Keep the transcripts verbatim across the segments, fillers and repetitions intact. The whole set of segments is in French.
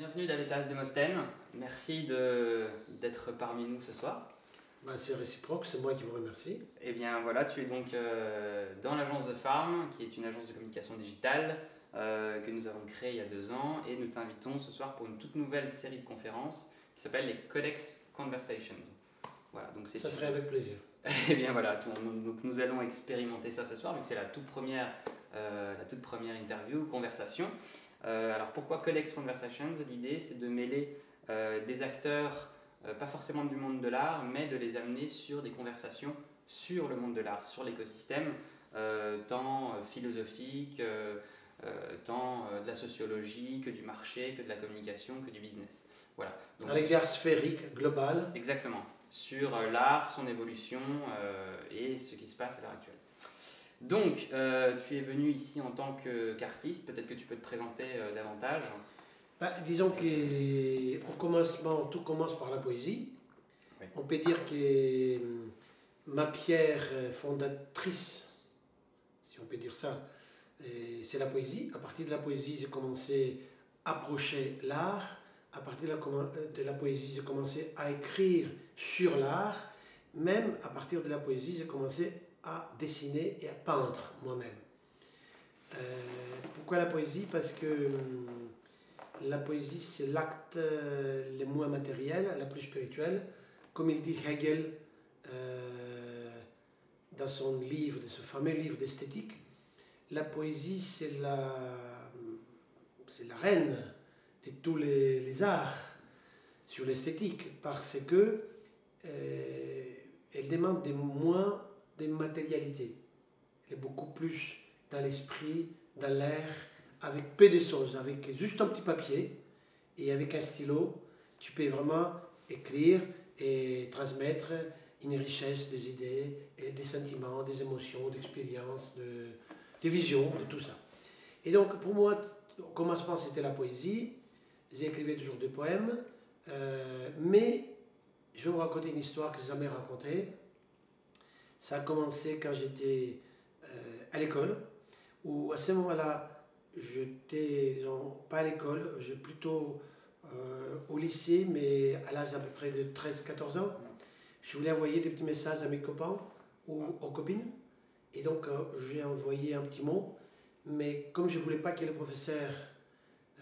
Bienvenue Davvetas Démosthènes, merci d'être parmi nous ce soir. Bah, c'est réciproque, c'est moi qui vous remercie. Eh bien voilà, tu es donc euh, dans l'agence de Farm, qui est une agence de communication digitale euh, que nous avons créée il y a deux ans, et nous t'invitons ce soir pour une toute nouvelle série de conférences qui s'appelle les Codex Conversations. Voilà, donc ça une... serait avec plaisir. Eh bien voilà, donc nous allons expérimenter ça ce soir, vu que c'est la toute première, euh, la toute première interview, conversation. Euh, alors pourquoi Codex Conversations? L'idée c'est de mêler euh, des acteurs, euh, pas forcément du monde de l'art, mais de les amener sur des conversations sur le monde de l'art, sur l'écosystème, euh, tant philosophique, euh, euh, tant euh, de la sociologie, que du marché, que de la communication, que du business. Voilà. Donc, un regard sphérique, global. Exactement, sur euh, l'art, son évolution euh, et ce qui se passe à l'heure actuelle. Donc, euh, tu es venu ici en tant qu'artiste, peut-être que tu peux te présenter euh, davantage. Bah, disons qu'au commencement, tout commence par la poésie. Oui. On peut dire que ma pierre fondatrice, si on peut dire ça, c'est la poésie. À partir de la poésie, j'ai commencé à approcher l'art. À partir de la, de la poésie, j'ai commencé à écrire sur l'art. Même à partir de la poésie, j'ai commencé à dessiner et à peindre moi-même. Euh, pourquoi la poésie? Parce que hum, la poésie, c'est l'acte euh, le moins matériel, le plus spirituel. Comme il dit Hegel euh, dans son livre, de ce fameux livre d'esthétique, la poésie, c'est la, la reine de tous les, les arts sur l'esthétique, parce que euh, elle demande des moins de matérialité. Elle est beaucoup plus dans l'esprit, dans l'air, avec peu de choses, avec juste un petit papier et avec un stylo, tu peux vraiment écrire et transmettre une richesse des idées, et des sentiments, des émotions, d'expériences, de, des visions, de tout ça. Et donc pour moi, au commencement c'était la poésie, j'écrivais toujours des poèmes, euh, mais je vais vous raconter une histoire que je n'ai jamais racontée. Ça a commencé quand j'étais euh, à l'école, où à ce moment-là, j'étais pas à l'école, j'étais plutôt euh, au lycée, mais à l'âge à peu près de treize quatorze ans. Je voulais envoyer des petits messages à mes copains ou aux copines, et donc euh, j'ai envoyé un petit mot, mais comme je ne voulais pas que le professeur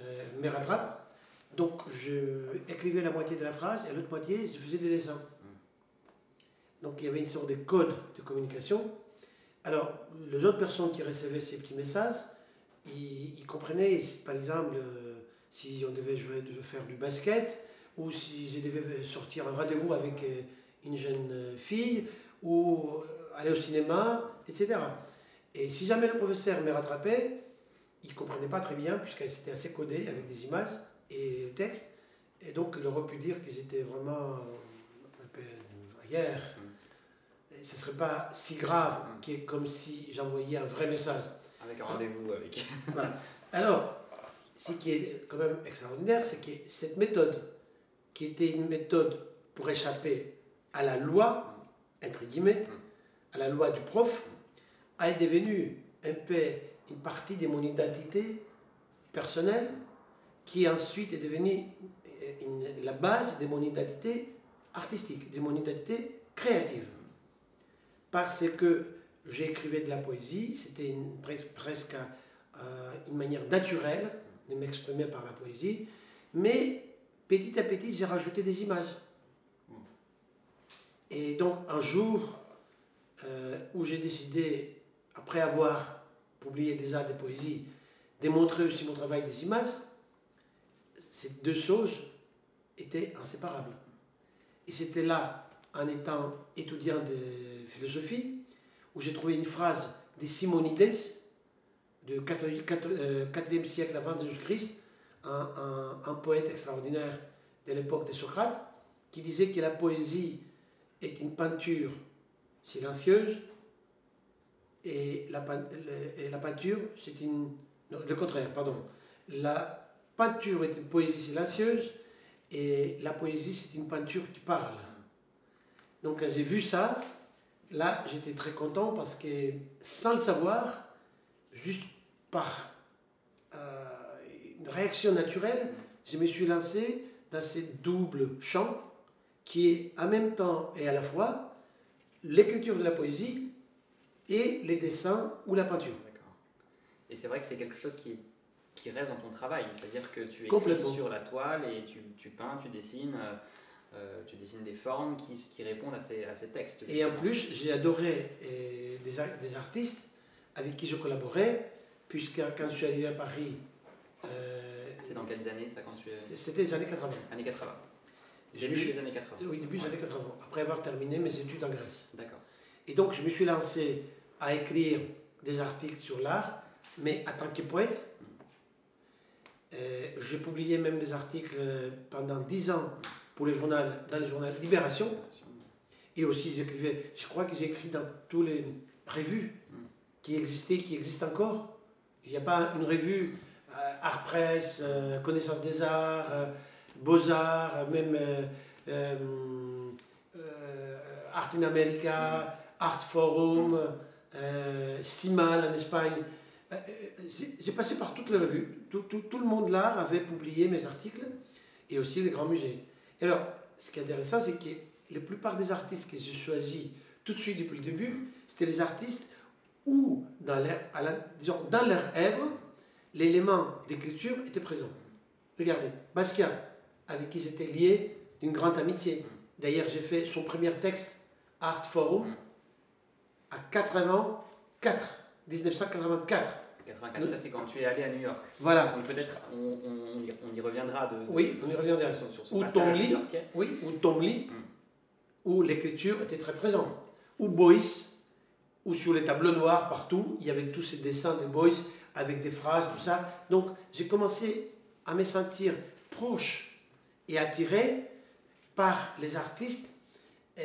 euh, me rattrape, donc j'écrivais la moitié de la phrase, et l'autre moitié, je faisais des dessins. Donc il y avait une sorte de code de communication. Alors, les autres personnes qui recevaient ces petits messages, ils, ils comprenaient, par exemple, euh, si on devait jouer, faire du basket, ou si je devais sortir un rendez-vous avec une jeune fille, ou aller au cinéma, et cetera. Et si jamais le professeur me rattrapait, il ne comprenait pas très bien, puisqu'elle s'était assez codée avec des images et des textes, et donc il aurait pu dire qu'ils étaient vraiment un peu ailleurs. Ce ne serait pas si grave que comme si j'envoyais un vrai message. Avec un rendez-vous avec... Voilà. Alors, ce qui est quand même extraordinaire, c'est que cette méthode, qui était une méthode pour échapper à la loi, entre guillemets, à la loi du prof, est devenue un peu une partie de mon identité personnelle, qui ensuite est devenue une, une, la base de mon identité artistique, de mon identité créative. Parce que j'écrivais de la poésie, c'était presque euh, une manière naturelle de m'exprimer par la poésie, mais petit à petit, j'ai rajouté des images. Et donc, un jour euh, où j'ai décidé, après avoir publié déjà des poésies, de montrer aussi mon travail des images, ces deux choses étaient inséparables. Et c'était là, en étant étudiant de philosophie, où j'ai trouvé une phrase des Simonides, du quatrième siècle avant Jésus-Christ, un, un, un poète extraordinaire de l'époque de Socrate, qui disait que la poésie est une peinture silencieuse et la, et la peinture, c'est une... Non, le contraire, pardon. La peinture est une poésie silencieuse et la poésie, c'est une peinture qui parle. Donc quand j'ai vu ça, là j'étais très content parce que sans le savoir, juste par euh, une réaction naturelle, Je me suis lancé dans ce double champ qui est en même temps et à la fois l'écriture de la poésie et les dessins ou la peinture. D'accord. Et c'est vrai que c'est quelque chose qui, qui reste dans ton travail, c'est-à-dire que tu écris sur la toile et tu, tu peins, tu dessines, euh, tu dessines des formes qui, qui répondent à ces, à ces textes. Justement. Et en plus, j'ai adoré euh, des, des artistes avec qui je collaborais, puisque quand je suis arrivé à Paris... Euh, c'est dans quelles années ça, quand tu... C'était les années quatre-vingt. années quatre-vingt. J'ai lu chez les années quatre-vingt. Oui, début des ouais. années quatre-vingt, après avoir terminé mes études en Grèce. D'accord. Et donc, je me suis lancé à écrire des articles sur l'art, mais en tant que poète. Mmh. Euh, J'ai publié même des articles pendant dix ans pour le journal, dans le journal Libération. Libération. Et aussi, j'écrivais, je crois que j'ai écrit dans toutes les revues mmh. qui existaient, qui existent encore. Il n'y a pas une revue euh, Art Press, euh, Connaissance des Arts, euh, Beaux-Arts, même euh, euh, euh, Art in America, Art Forum, euh, Simal en Espagne. Euh, J'ai passé par toutes les revues. Tout, tout, tout le monde l'art avait publié mes articles et aussi les grands musées. Et alors, ce qui est intéressant, c'est que la plupart des artistes que j'ai choisis tout de suite depuis le début, c'était les artistes où, dans leur, à la, disons, dans leur œuvre, l'élément d'écriture était présent. Regardez, Basquiat, avec qui j'étais lié d'une grande amitié. D'ailleurs, j'ai fait son premier texte, Art Forum, à quatre-vingt-quatre, mille neuf cent quatre-vingt-quatre. quatre-vingt-quatre, ça c'est quand tu es allé à New York. Voilà. Donc peut-être on, on, on y reviendra. De, de, oui, on y reviendra. Sur, sur ou Tom Lee, oui, ou Tom Lee, mm. où l'écriture était très présente. Ou Beuys, où sur les tableaux noirs partout, il y avait tous ces dessins de Beuys avec des phrases, tout ça. Donc j'ai commencé à me sentir proche et attiré par les artistes euh,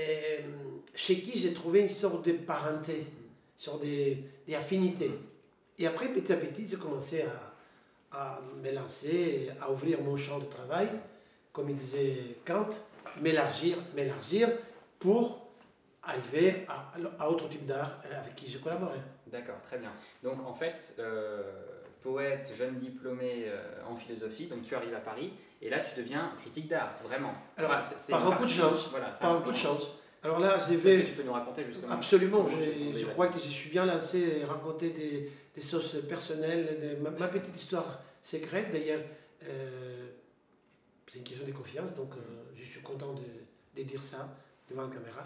chez qui j'ai trouvé une sorte de parenté, une sorte d'affinité. Et après, petit à petit, j'ai commencé à, à me lancer, à ouvrir mon champ de travail, comme il disait Kant, m'élargir, m'élargir, pour arriver à, à autre type d'art avec qui j'ai collaboré. D'accord, très bien. Donc en fait... Euh... poète, jeune diplômé euh, en philosophie, donc tu arrives à Paris, et là tu deviens critique d'art, vraiment. Alors, enfin, par un coup de chance, voilà, par un coup de chance. chance. Alors là, j'ai fait... Tu peux nous raconter justement. Absolument, je, je crois que je suis bien lancé à raconter des, des sources personnelles, de, ma, ma petite histoire secrète, d'ailleurs, euh, c'est une question de confiance, donc euh, je suis content de, de dire ça devant la caméra.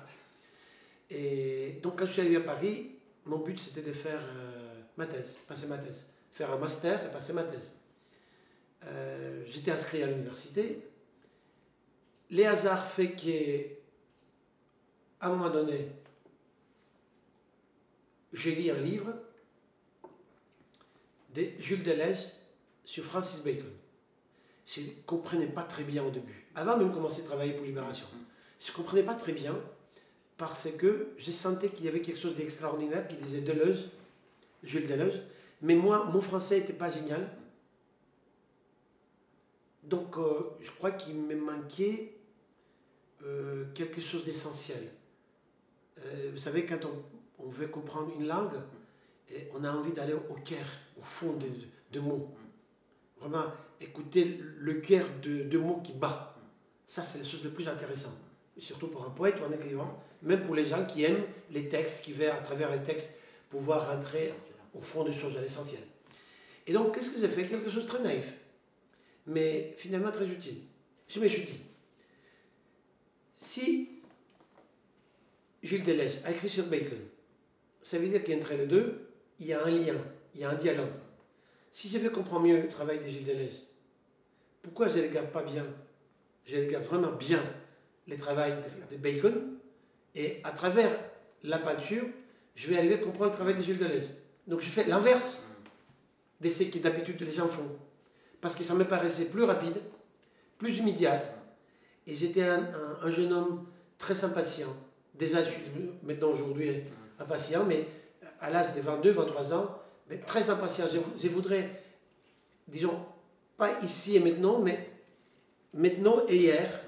Et donc quand je suis arrivé à Paris, mon but c'était de faire euh, ma thèse, passer ma thèse. Faire un master et passer ma thèse. Euh, J'étais inscrit à l'université. Les hasards fait qu'à un moment donné, j'ai lu un livre de Gilles Deleuze sur Francis Bacon. Je ne comprenais pas très bien au début, avant même de commencer à travailler pour Libération. Je ne comprenais pas très bien parce que je sentais qu'il y avait quelque chose d'extraordinaire qui disait Deleuze, Gilles Deleuze. Mais moi, mon français n'était pas génial. Donc, euh, je crois qu'il me manquait euh, quelque chose d'essentiel. Euh, vous savez, quand on, on veut comprendre une langue, et on a envie d'aller au cœur, au fond de, de mots. Vraiment, écouter le cœur de, de mots qui bat. Ça, c'est la chose la plus intéressante. Et surtout pour un poète ou un écrivain, même pour les gens qui aiment les textes, qui veulent, à travers les textes, pouvoir rentrer... au fond des choses, à l'essentiel. Et donc, qu'est-ce que j'ai fait? Quelque chose de très naïf, mais finalement très utile. Je me suis dit, si Gilles Deleuze a écrit sur Bacon, ça veut dire qu'entre les deux, il y a un lien, il y a un dialogue. Si je veux comprendre mieux le travail de Gilles Deleuze, pourquoi je ne regarde pas bien? Je regarde vraiment bien le travail de, de Bacon, et à travers la peinture, je vais arriver à comprendre le travail de Gilles Deleuze. Donc je fais l'inverse de ce que d'habitude les gens font. Parce que ça me paraissait plus rapide, plus immédiate. Et j'étais un, un, un jeune homme très impatient. Déjà, je suis maintenant aujourd'hui impatient, mais à l'âge de vingt-deux, vingt-trois ans, mais très impatient. Je, je voudrais, disons, pas ici et maintenant, mais maintenant et hier,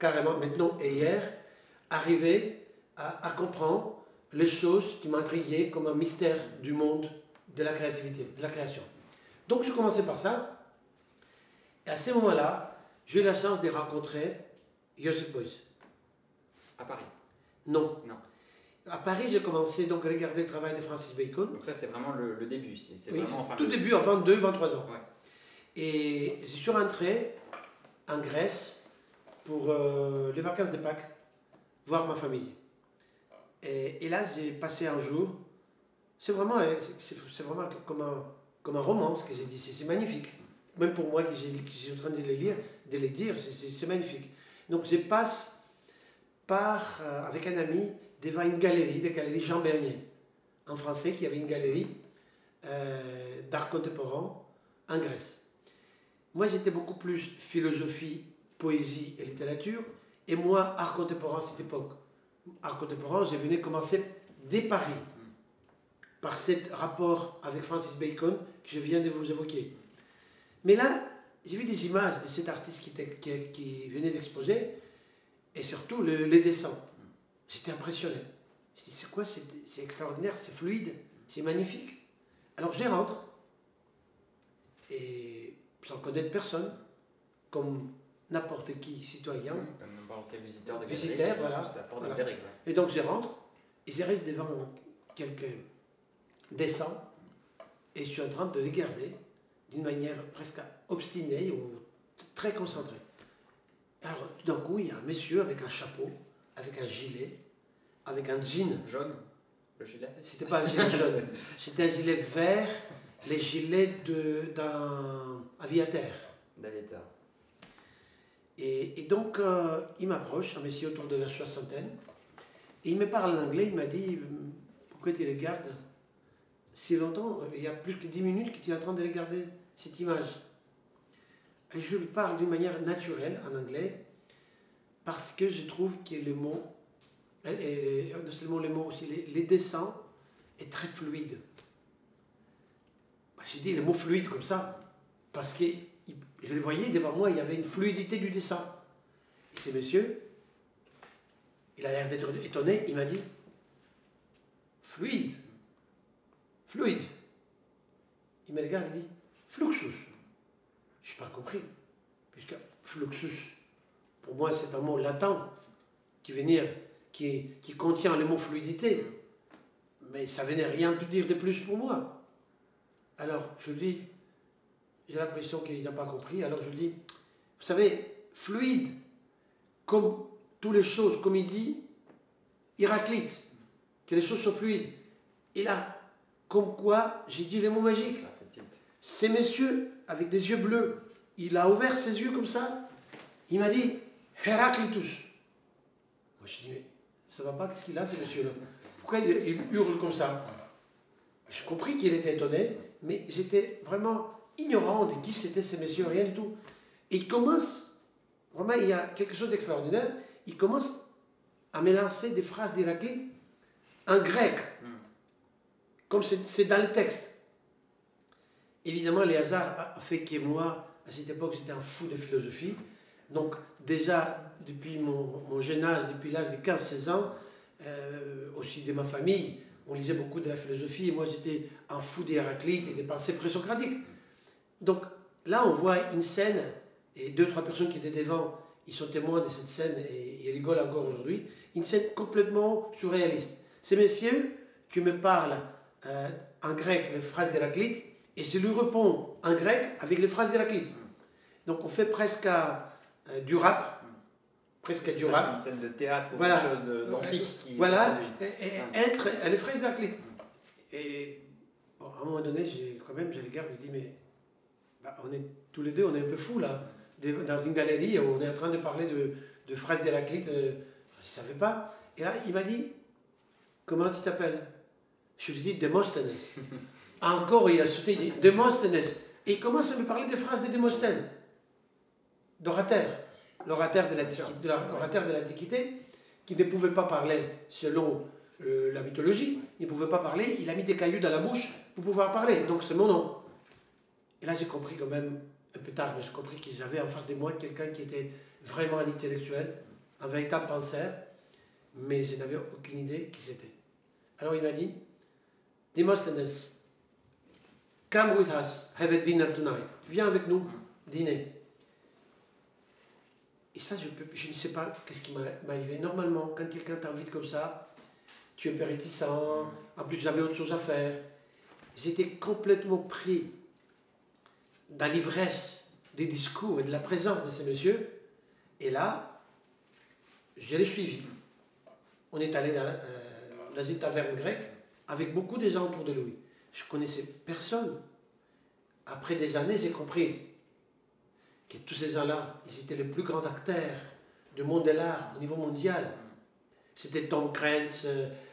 carrément maintenant et hier, arriver à, à comprendre les choses qui m'intriguaient comme un mystère du monde de la créativité, de la création. Donc je commençais par ça, Et à ce moment-là, j'ai eu la chance de rencontrer Joseph Beuys, à Paris. Non. non. À Paris, j'ai commencé donc à regarder le travail de Francis Bacon. Donc ça, c'est vraiment le, le début. C'est oui, vraiment, enfin, tout le... début, à vingt-deux, vingt-trois ans. Ouais. Et je suis rentré en Grèce pour euh, les vacances de Pâques, voir ma famille. Et, et là, j'ai passé un jour. C'est vraiment, vraiment comme, un, comme un roman, ce que j'ai dit. C'est magnifique. Même pour moi, qui suis en train de les lire, de les dire, c'est magnifique. Donc, je passe par, euh, avec un ami devant une galerie, la galerie Jean Bernier, en français, qui avait une galerie euh, d'art contemporain en Grèce. Moi, j'étais beaucoup plus philosophie, poésie et littérature, et moi, art contemporain à cette époque. Art contemporain, je venais commencer dès Paris, par ce rapport avec Francis Bacon que je viens de vous évoquer. Mais là, j'ai vu des images de cet artiste qui, qui, qui venait d'exposer, et surtout le, les dessins. J'étais impressionné. Je dis, c'est quoi? C'est extraordinaire, c'est fluide, c'est magnifique. Alors je rentre, et sans connaître personne, comme n'importe qui citoyen, mmh, comme n'importe quel visiteur de galerie, visiteur, voilà, de la porte voilà. de galerie, ouais. Et donc je rentre, et je reste devant quelques dessins, et je suis en train de les garder d'une manière presque obstinée ou très concentrée. Alors tout d'un coup, il y a un monsieur avec un chapeau, avec un gilet, avec un jean. Jaune, le gilet? C'était pas un gilet jaune, c'était un gilet vert, les gilets d'un aviateur. D'aviateur. Et, et donc, euh, il m'approche, un monsieur autour de la soixantaine, et il me parle en anglais, il m'a dit, pourquoi tu les gardes si longtemps? Il y a plus que dix minutes que tu es en train de regarder cette image. Et je lui parle d'une manière naturelle, en anglais, parce que je trouve que le mot, et non seulement le mot aussi, les, les dessins, est très fluide. Bah, j'ai dit le mot fluide comme ça, parce que je le voyais devant moi, il y avait une fluidité du dessin. Et ce monsieur, il a l'air d'être étonné, il m'a dit, fluide, fluide. Il me regarde et dit, Fluxus. Je n'ai pas compris, puisque Fluxus, pour moi, c'est un mot latin qui, venait, qui, qui contient le mot fluidité. Mais ça venait rien de dire de plus pour moi. Alors, je lui dis, j'ai l'impression qu'il n'a pas compris. Alors, je lui dis, vous savez, fluide, comme toutes les choses, comme il dit, Héraclite, que les choses sont fluides. Et là, comme quoi, j'ai dit les mots magiques. Ces messieurs, avec des yeux bleus, il a ouvert ses yeux comme ça. Il m'a dit, Héraclitus. Moi, je dis, mais ça va pas, qu'est-ce qu'il a, ce monsieur-là? Pourquoi il, il hurle comme ça? J'ai compris qu'il était étonné, mais j'étais vraiment ignorant de qui c'était ces messieurs, rien du tout. Et il commence, vraiment, il y a quelque chose d'extraordinaire, il commence à mélanger des phrases d'Héraclite en grec, comme c'est dans le texte. Évidemment, les hasards ont fait que moi, à cette époque, j'étais un fou de philosophie. Donc, déjà, depuis mon, mon jeune âge, depuis l'âge de quinze seize ans, euh, aussi de ma famille, on lisait beaucoup de la philosophie, et moi, j'étais un fou d'Héraclite et des pensées présocratiques. Donc, là, on voit une scène, et deux, trois personnes qui étaient devant, ils sont témoins de cette scène, et ils rigolent encore aujourd'hui, une scène complètement surréaliste. Ces messieurs qui me parlent euh, en grec les phrases d'Héraclite, et je lui réponds en grec avec les phrases d'Héraclite. Donc, on fait presque... À, du rap, presque du rap. Une scène de théâtre ou voilà. quelque chose d'antique qui Voilà, et, et être, elle est fraise d'Héraclite. Et bon, à un moment donné, quand même, je regarde, je dis, mais bah, on est tous les deux, on est un peu fous là, dans une galerie, où on est en train de parler de, de phrases d'Héraclite, euh, je ne savais pas. Et là, il m'a dit, comment tu t'appelles? Je lui ai dit, Demosthènes. Encore, il a sauté, il dit, Demosthènes. Et il commence à me parler des phrases de Demosthène. D'orateur, l'orateur de l'Antiquité, qui ne pouvait pas parler selon euh, la mythologie, il ne pouvait pas parler, il a mis des cailloux dans la bouche pour pouvoir parler, donc c'est mon nom. Et là j'ai compris quand même, un peu tard, mais j'ai compris qu'ils avaient en face de moi quelqu'un qui était vraiment un intellectuel, un véritable penseur, mais je n'avais aucune idée qui c'était. Alors il m'a dit, Demosthènes, come with us, have a dinner tonight, viens avec nous, dîner. Et ça, je, peux, je ne sais pas qu'est-ce qui m'a arrivé. Normalement, quand quelqu'un t'invite comme ça, tu es un peu réticent. En plus, j'avais autre chose à faire. J'étais complètement pris dans l'ivresse des discours et de la présence de ces messieurs. Et là, je les suivis. On est allé dans, euh, dans une taverne grecque avec beaucoup de gens autour de lui. Je ne connaissais personne. Après des années, j'ai compris que tous ces gens-là, ils étaient les plus grands acteurs du monde de l'art au niveau mondial. C'était Tom Krenz,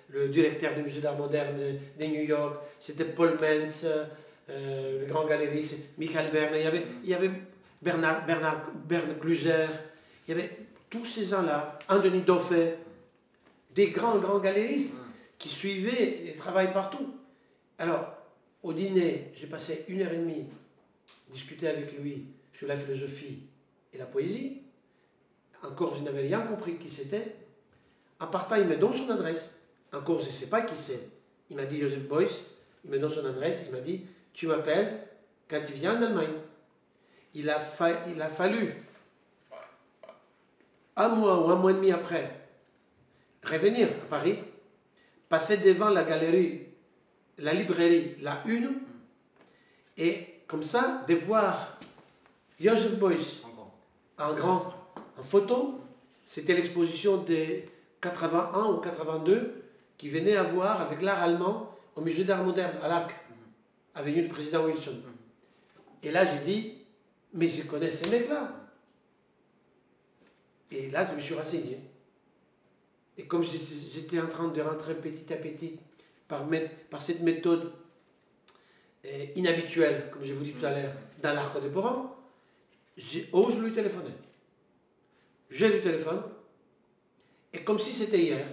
le directeur du musée d'art moderne de New York. C'était Paul Mentz, euh, le grand galériste, Michael Werner. Il y avait, il y avait Bernard, Bernard, Bernard Gluser. Il y avait tous ces gens-là, Anthony Dauphé, des grands, grands galéristes qui suivaient et travaillaient partout. Alors, au dîner, j'ai passé une heure et demie à discuter avec lui sur la philosophie et la poésie. Encore, je n'avais rien compris qui c'était. En partant, il me donne son adresse. Encore, je ne sais pas qui c'est. Il m'a dit Joseph Beuys, il me donne son adresse, il m'a dit « Tu m'appelles quand il vient en Allemagne. » Il a fallu un mois ou un mois et demi après revenir à Paris, passer devant la galerie, la librairie, la une, et comme ça, de voir Joseph Beuys en grand, en photo. C'était l'exposition des quatre-vingt-un ou quatre-vingt-deux qui venait à voir avec l'art allemand au musée d'art moderne à l'Arc, avenue du président Wilson. Et là, j'ai dit, mais je connais ces mecs-là. Et là, je me suis renseigné. Et comme j'étais en train de rentrer petit à petit par, par cette méthode eh, inhabituelle, comme je vous dis tout à l'heure, dans l'art contemporain, j'ose lui téléphoner. J'ai le téléphone, et comme si c'était hier,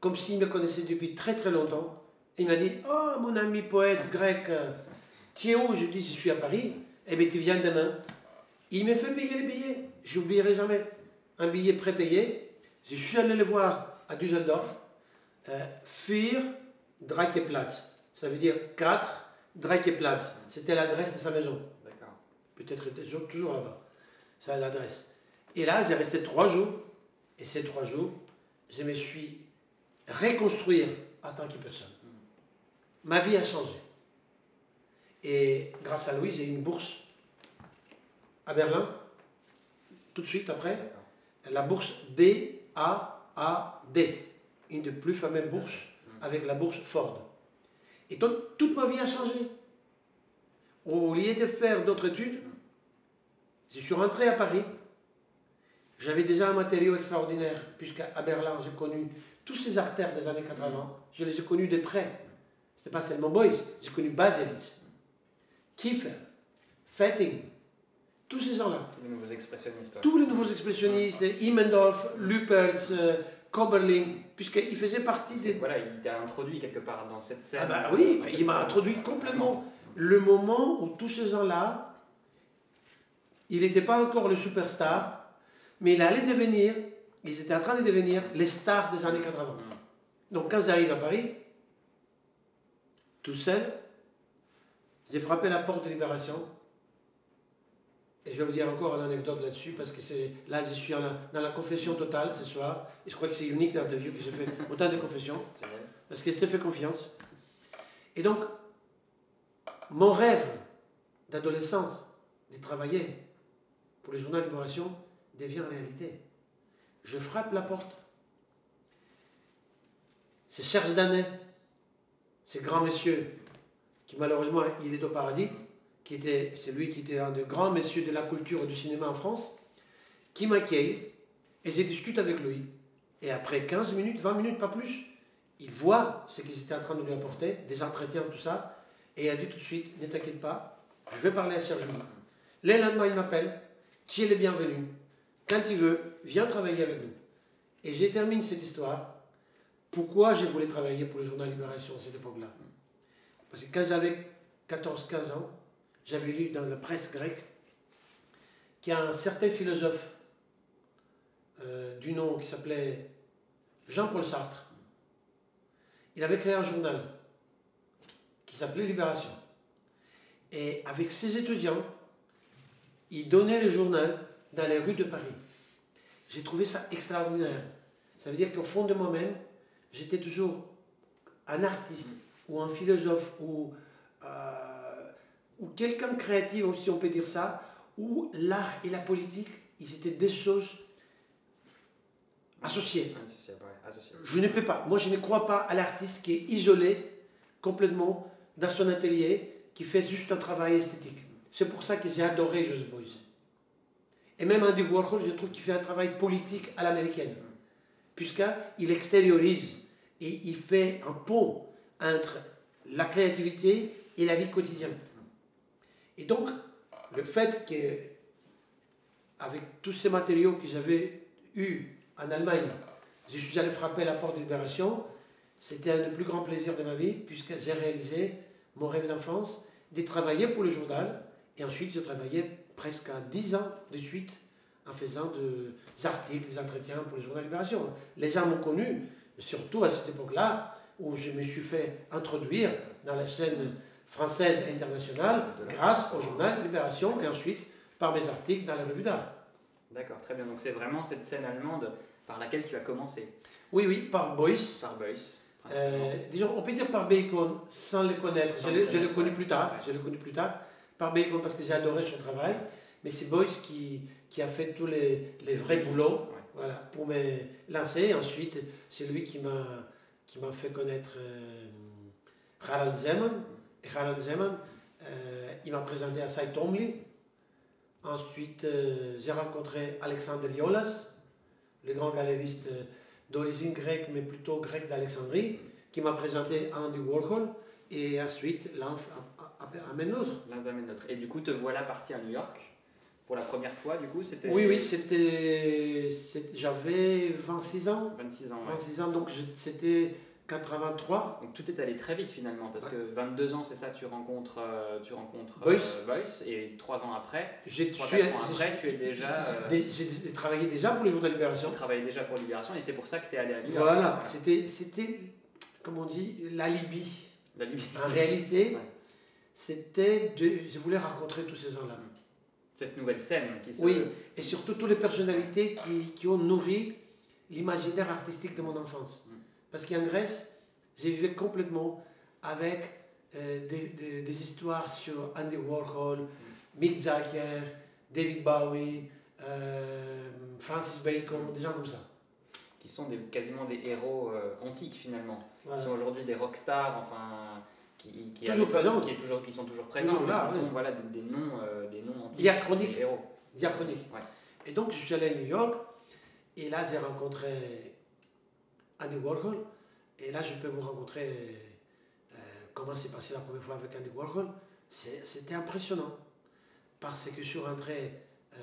comme s'il me connaissait depuis très très longtemps, il m'a dit « Oh, mon ami poète grec, tu es où ?» Je dis « Je suis à Paris. » « Eh bien, tu viens demain. » Il me fait payer les billets. J'oublierai jamais. Un billet prépayé. Je suis allé le voir à Düsseldorf. Vier, Drakeplatz. Ça veut dire quatre, Drakeplatz. C'était l'adresse de sa maison. D'accord. Peut-être toujours, toujours là-bas. Ça, l'adresse. Et là, j'ai resté trois jours. Et ces trois jours, je me suis reconstruit en tant que personne. Ma vie a changé. Et grâce à lui, j'ai eu une bourse à Berlin, tout de suite après, la bourse D A A D, une des plus fameuses bourses, avec la bourse Ford. Et toute, toute ma vie a changé. Au lieu de faire d'autres études, je suis rentré à Paris. J'avais déjà un matériau extraordinaire, puisqu'à Berlin, j'ai connu tous ces acteurs des années quatre-vingt. Je les ai connus de près. Ce n'était pas seulement Beuys, j'ai connu Baselitz, Kiefer, Fetting, tous ces gens-là. Tous les nouveaux expressionnistes. Ouais. Tous les nouveaux expressionnistes, ouais. Immendorf, Lupertz, euh, Koberling, puisqu'il faisait partie des... Voilà, il t'a introduit quelque part dans cette scène. Ah bah oui, bah, il m'a introduit complètement. Le moment où tous ces gens-là, il n'était pas encore le superstar, mais il allait devenir, ils étaient en train de devenir les stars des années quatre-vingt. Mmh. Donc quand j'arrive à Paris, tout seul, j'ai frappé la porte de Libération, et je vais vous dire encore une anecdote là-dessus, parce que là, je suis en, dans la confession totale ce soir, et je crois que c'est unique l'interview que j'ai fait, autant de confessions, parce que je te fais confiance. Et donc, mon rêve d'adolescence, de travailler pour le journal Libération, devient réalité. Je frappe la porte. C'est Serge Daney, ces grands messieurs, qui malheureusement il est au paradis, qui était, c'est lui qui était un des grands messieurs de la culture et du cinéma en France, qui m'accueille, et je discute avec lui. Et après quinze minutes, vingt minutes, pas plus, il voit ce qu'ils étaient en train de lui apporter, des entretiens, tout ça, et il a dit tout de suite, ne t'inquiète pas, je vais parler à Serge. Le lendemain, il m'appelle, tu es le bienvenu, quand tu veux, viens travailler avec nous. Et j'ai terminé cette histoire, pourquoi je voulais travailler pour le journal Libération à cette époque-là. Parce que quand j'avais quatorze quinze ans, j'avais lu dans la presse grecque qu'il y a un certain philosophe euh, du nom qui s'appelait Jean-Paul Sartre. Il avait créé un journal qui s'appelait Libération. Et avec ses étudiants, il donnait le journal dans les rues de Paris. J'ai trouvé ça extraordinaire. Ça veut dire qu'au fond de moi-même, j'étais toujours un artiste ou un philosophe ou, euh, ou quelqu'un de créatif, si on peut dire ça, où l'art et la politique, ils étaient des choses associées. Associé, ouais, associé. Je ne peux pas. Moi, je ne crois pas à l'artiste qui est isolé complètement dans son atelier, qui fait juste un travail esthétique. C'est pour ça que j'ai adoré Joseph Beuys. Et même Andy Warhol, je trouve qu'il fait un travail politique à l'américaine, puisqu'il extériorise et il fait un pont entre la créativité et la vie quotidienne. Et donc, le fait que, avec tous ces matériaux que j'avais eus en Allemagne, je suis allé frapper à la porte de Libération, c'était un des plus grands plaisirs de ma vie, puisque j'ai réalisé mon rêve d'enfance de travailler pour le journal, et ensuite j'ai travaillé presque à dix ans de suite en faisant des articles, des entretiens pour le journal Libération. Les gens m'ont connu, surtout à cette époque-là, où je me suis fait introduire dans la scène française et internationale grâce au journal Libération et ensuite par mes articles dans la revue d'art. D'accord, très bien. Donc c'est vraiment cette scène allemande par laquelle tu as commencé. Oui, oui, par Beuys. Par Beuys. Euh, disons, on peut dire par Bacon sans le connaître. Sans je le, je le connais plus tard. Je le connais plus tard. Par Bacon parce que j'ai adoré son travail, mais c'est Beuys qui, qui a fait tous les, les vrais boulots, ouais. Voilà, pour me lancer. Et ensuite, c'est lui qui m'a qui m'a fait connaître euh, Harald Szeemann. Et Harald Szeemann, euh, il m'a présenté à Tom Lee. Ensuite, euh, j'ai rencontré Alexandre Liolas, le grand galériste euh, d'origine grecque, mais plutôt grec d'Alexandrie, qui m'a présenté Andy Warhol, et ensuite l'un amène l'autre. L'un amène l'autre. Et du coup, te voilà parti à New York pour la première fois, du coup, c'était... Oui, oui, c'était... J'avais vingt-six ans. vingt-six ans, ouais. vingt-six ans, donc c'était quatre-vingt-trois. Donc tout est allé très vite, finalement, parce ouais. que vingt-deux ans, c'est ça, tu rencontres, euh, tu rencontres Beuys. Euh, Beuys, et trois ans après, trois quatre ans après, tu es déjà... Euh... J'ai travaillé déjà pour les jours de Libération. Tu travaillais déjà pour Libération, et c'est pour ça que tu es allé à Libération. Voilà, voilà. C'était, comme on dit, la Libye. La Libye. En réalité, ouais. c'était... De... Je voulais rencontrer tous ces gens-là. Cette nouvelle scène qui se... Oui, et surtout toutes les personnalités qui, qui ont nourri l'imaginaire artistique de mon enfance. Parce qu'en Grèce, j'ai vécu complètement avec euh, des, des, des histoires sur Andy Warhol, mm. Mick Jagger, David Bowie, euh, Francis Bacon, des gens comme ça. Qui sont des, quasiment des héros euh, antiques finalement, voilà. Qui sont aujourd'hui des rockstars, enfin... Qui, qui, toujours présent, qui, est toujours, qui sont toujours présents, toujours là, qui sont oui. voilà, des, des, noms, euh, des noms antiques, diachroniques. Des héros. Diachroniques. Ouais. Et donc je suis allé à New York, et là j'ai rencontré Andy Warhol, et là je peux vous rencontrer euh, comment s'est passé la première fois avec Andy Warhol. C'était impressionnant, parce que je suis rentré euh,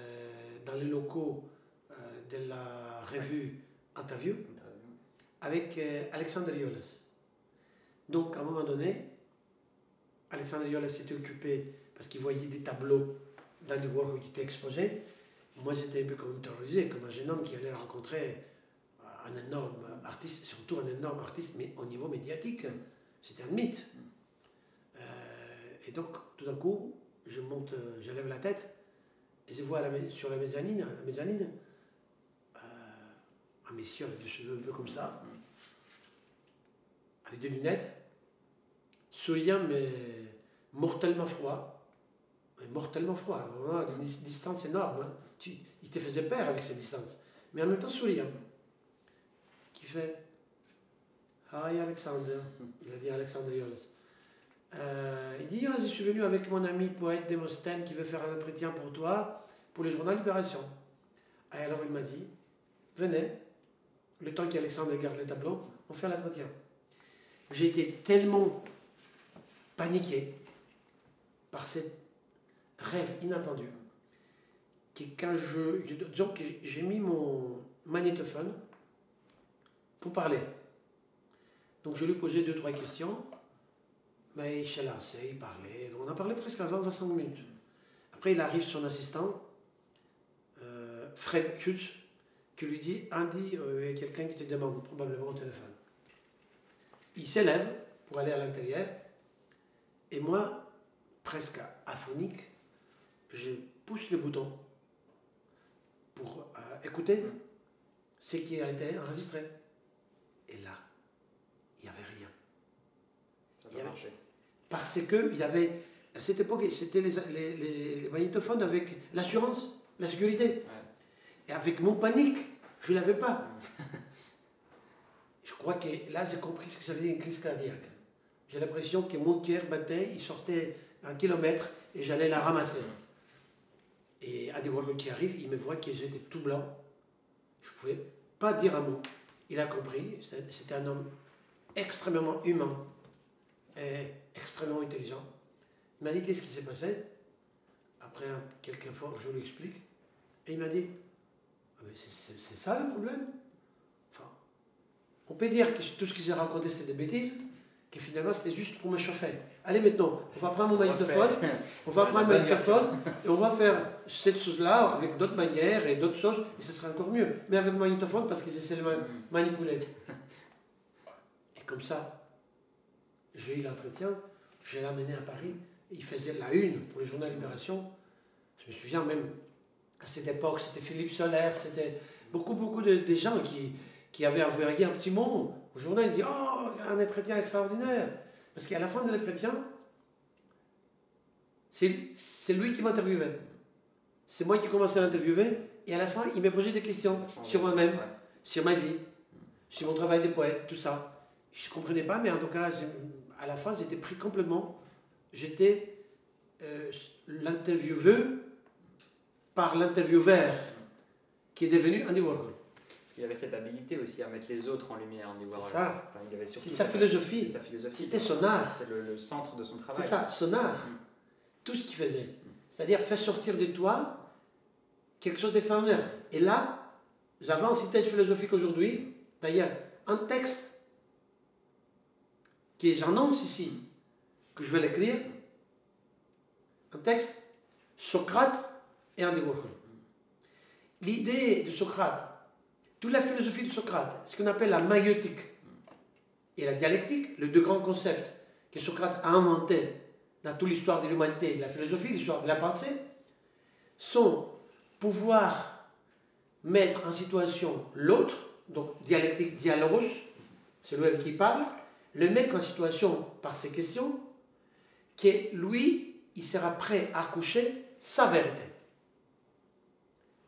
dans les locaux euh, de la revue Interview, Interview. avec euh, Alexandre Liolas. Donc à un moment donné, Alexandre Liolas s'était occupé parce qu'il voyait des tableaux d'Andy Warhol qui étaient exposés. Moi, j'étais un peu comme terrorisé, comme un jeune homme qui allait rencontrer un énorme artiste, surtout un énorme artiste, mais au niveau médiatique. C'était un mythe. Euh, et donc, tout d'un coup, je monte, je lève la tête et je vois la, sur la mezzanine, la mezzanine euh, un messieurs avec des cheveux un peu comme ça, avec des lunettes. Souriant, mais mortellement froid. Mais mortellement froid, vraiment, d'une distance énorme. Hein. Tu, il te faisait peur avec cette distance. Mais en même temps, souriant. Qui fait Hi Alexander. Il a dit Alexandre Liolas. Euh, il dit oh, je suis venu avec mon ami poète Demosthène qui veut faire un entretien pour toi, pour le journal Libération. Et alors il m'a dit venez, le temps qu'Alexandre garde le tableau, on fait l'entretien. J'ai été tellement paniqué par ce rêve inattendu que quand je, je disons que j'ai mis mon magnétophone pour parler, donc je lui posais deux trois questions, mais il s'est lancé, il parlait, donc on a parlé presque vingt à vingt-cinq minutes. Après il arrive son assistant euh, Fred Kutz qui lui dit Andy, euh, il y a quelqu'un qui te demande probablement au téléphone. Il s'élève pour aller à l'intérieur. Et moi, presque aphonique, je pousse le bouton pour euh, écouter. ce qui a été enregistré. Et là, il n'y avait rien. Ça n'a pas marché. Parce qu'il y avait, à cette époque, c'était les, les, les, les magnétophones avec l'assurance, la sécurité. Ouais. Et avec mon panique, je ne l'avais pas. Je crois que là, j'ai compris ce que ça veut dire une crise cardiaque. J'ai l'impression que mon cœur battait, il sortait un kilomètre et j'allais la ramasser. Et Andy Warhol qui arrive, il me voit que j'étais tout blanc. Je ne pouvais pas dire un mot. Il a compris, c'était un homme extrêmement humain et extrêmement intelligent. Il m'a dit qu'est-ce qui s'est passé. Après quelques efforts, je lui explique. Et il m'a dit, c'est ça le problème. Enfin, on peut dire que tout ce qu'il s'est raconté c'était des bêtises, que finalement c'était juste pour me chauffer. Allez maintenant, on va prendre mon magnétophone, on va prendre le magnétophone et on va faire cette chose-là avec d'autres manières et d'autres choses et ce sera encore mieux. Mais avec le magnétophone parce qu'ils essaient de le manipuler. Et comme ça, j'ai eu l'entretien, je l'ai amené à Paris, il faisait la une pour le journal Libération. Je me souviens même, à cette époque, c'était Philippe Solaire, c'était beaucoup, beaucoup de, de gens qui, qui avaient envoyé un petit mot au journal, ils disaient « Oh, un entretien extraordinaire !» Parce qu'à la fin de l'entretien, c'est lui qui m'interviewait. C'est moi qui commençais à l'interviewer, et à la fin, il me posait des questions sur moi-même, ouais. sur ma vie, sur mon travail de poète, tout ça. Je ne comprenais pas, mais en tout cas, à la fin, j'étais pris complètement. J'étais euh, l'intervieweux par l'intervieweur, qui est devenu Andy Warhol. Parce qu'il avait cette habilité aussi à mettre les autres en lumière, Andy Warhol. C'est ça. Enfin, il avait surtout sa, sa philosophie. Sa philosophie. C'était son art. C'est le, le centre de son travail. C'est ça, son art. Mm. Tout ce qu'il faisait. Mm. C'est-à-dire faire sortir de toi quelque chose d'extraordinaire. Et là, j'avance une thèse philosophique aujourd'hui, d'ailleurs, un texte qui j'annonce ici, que je vais l'écrire, un texte, Socrate, et Andy Warhol. L'idée de Socrate, toute la philosophie de Socrate, ce qu'on appelle la maïeutique et la dialectique, les deux grands concepts que Socrate a inventés dans toute l'histoire de l'humanité et de la philosophie, l'histoire de la pensée, sont pouvoir mettre en situation l'autre, donc dialectique, dialogos, c'est lui qui parle, le mettre en situation par ses questions, que lui, il sera prêt à coucher sa vérité.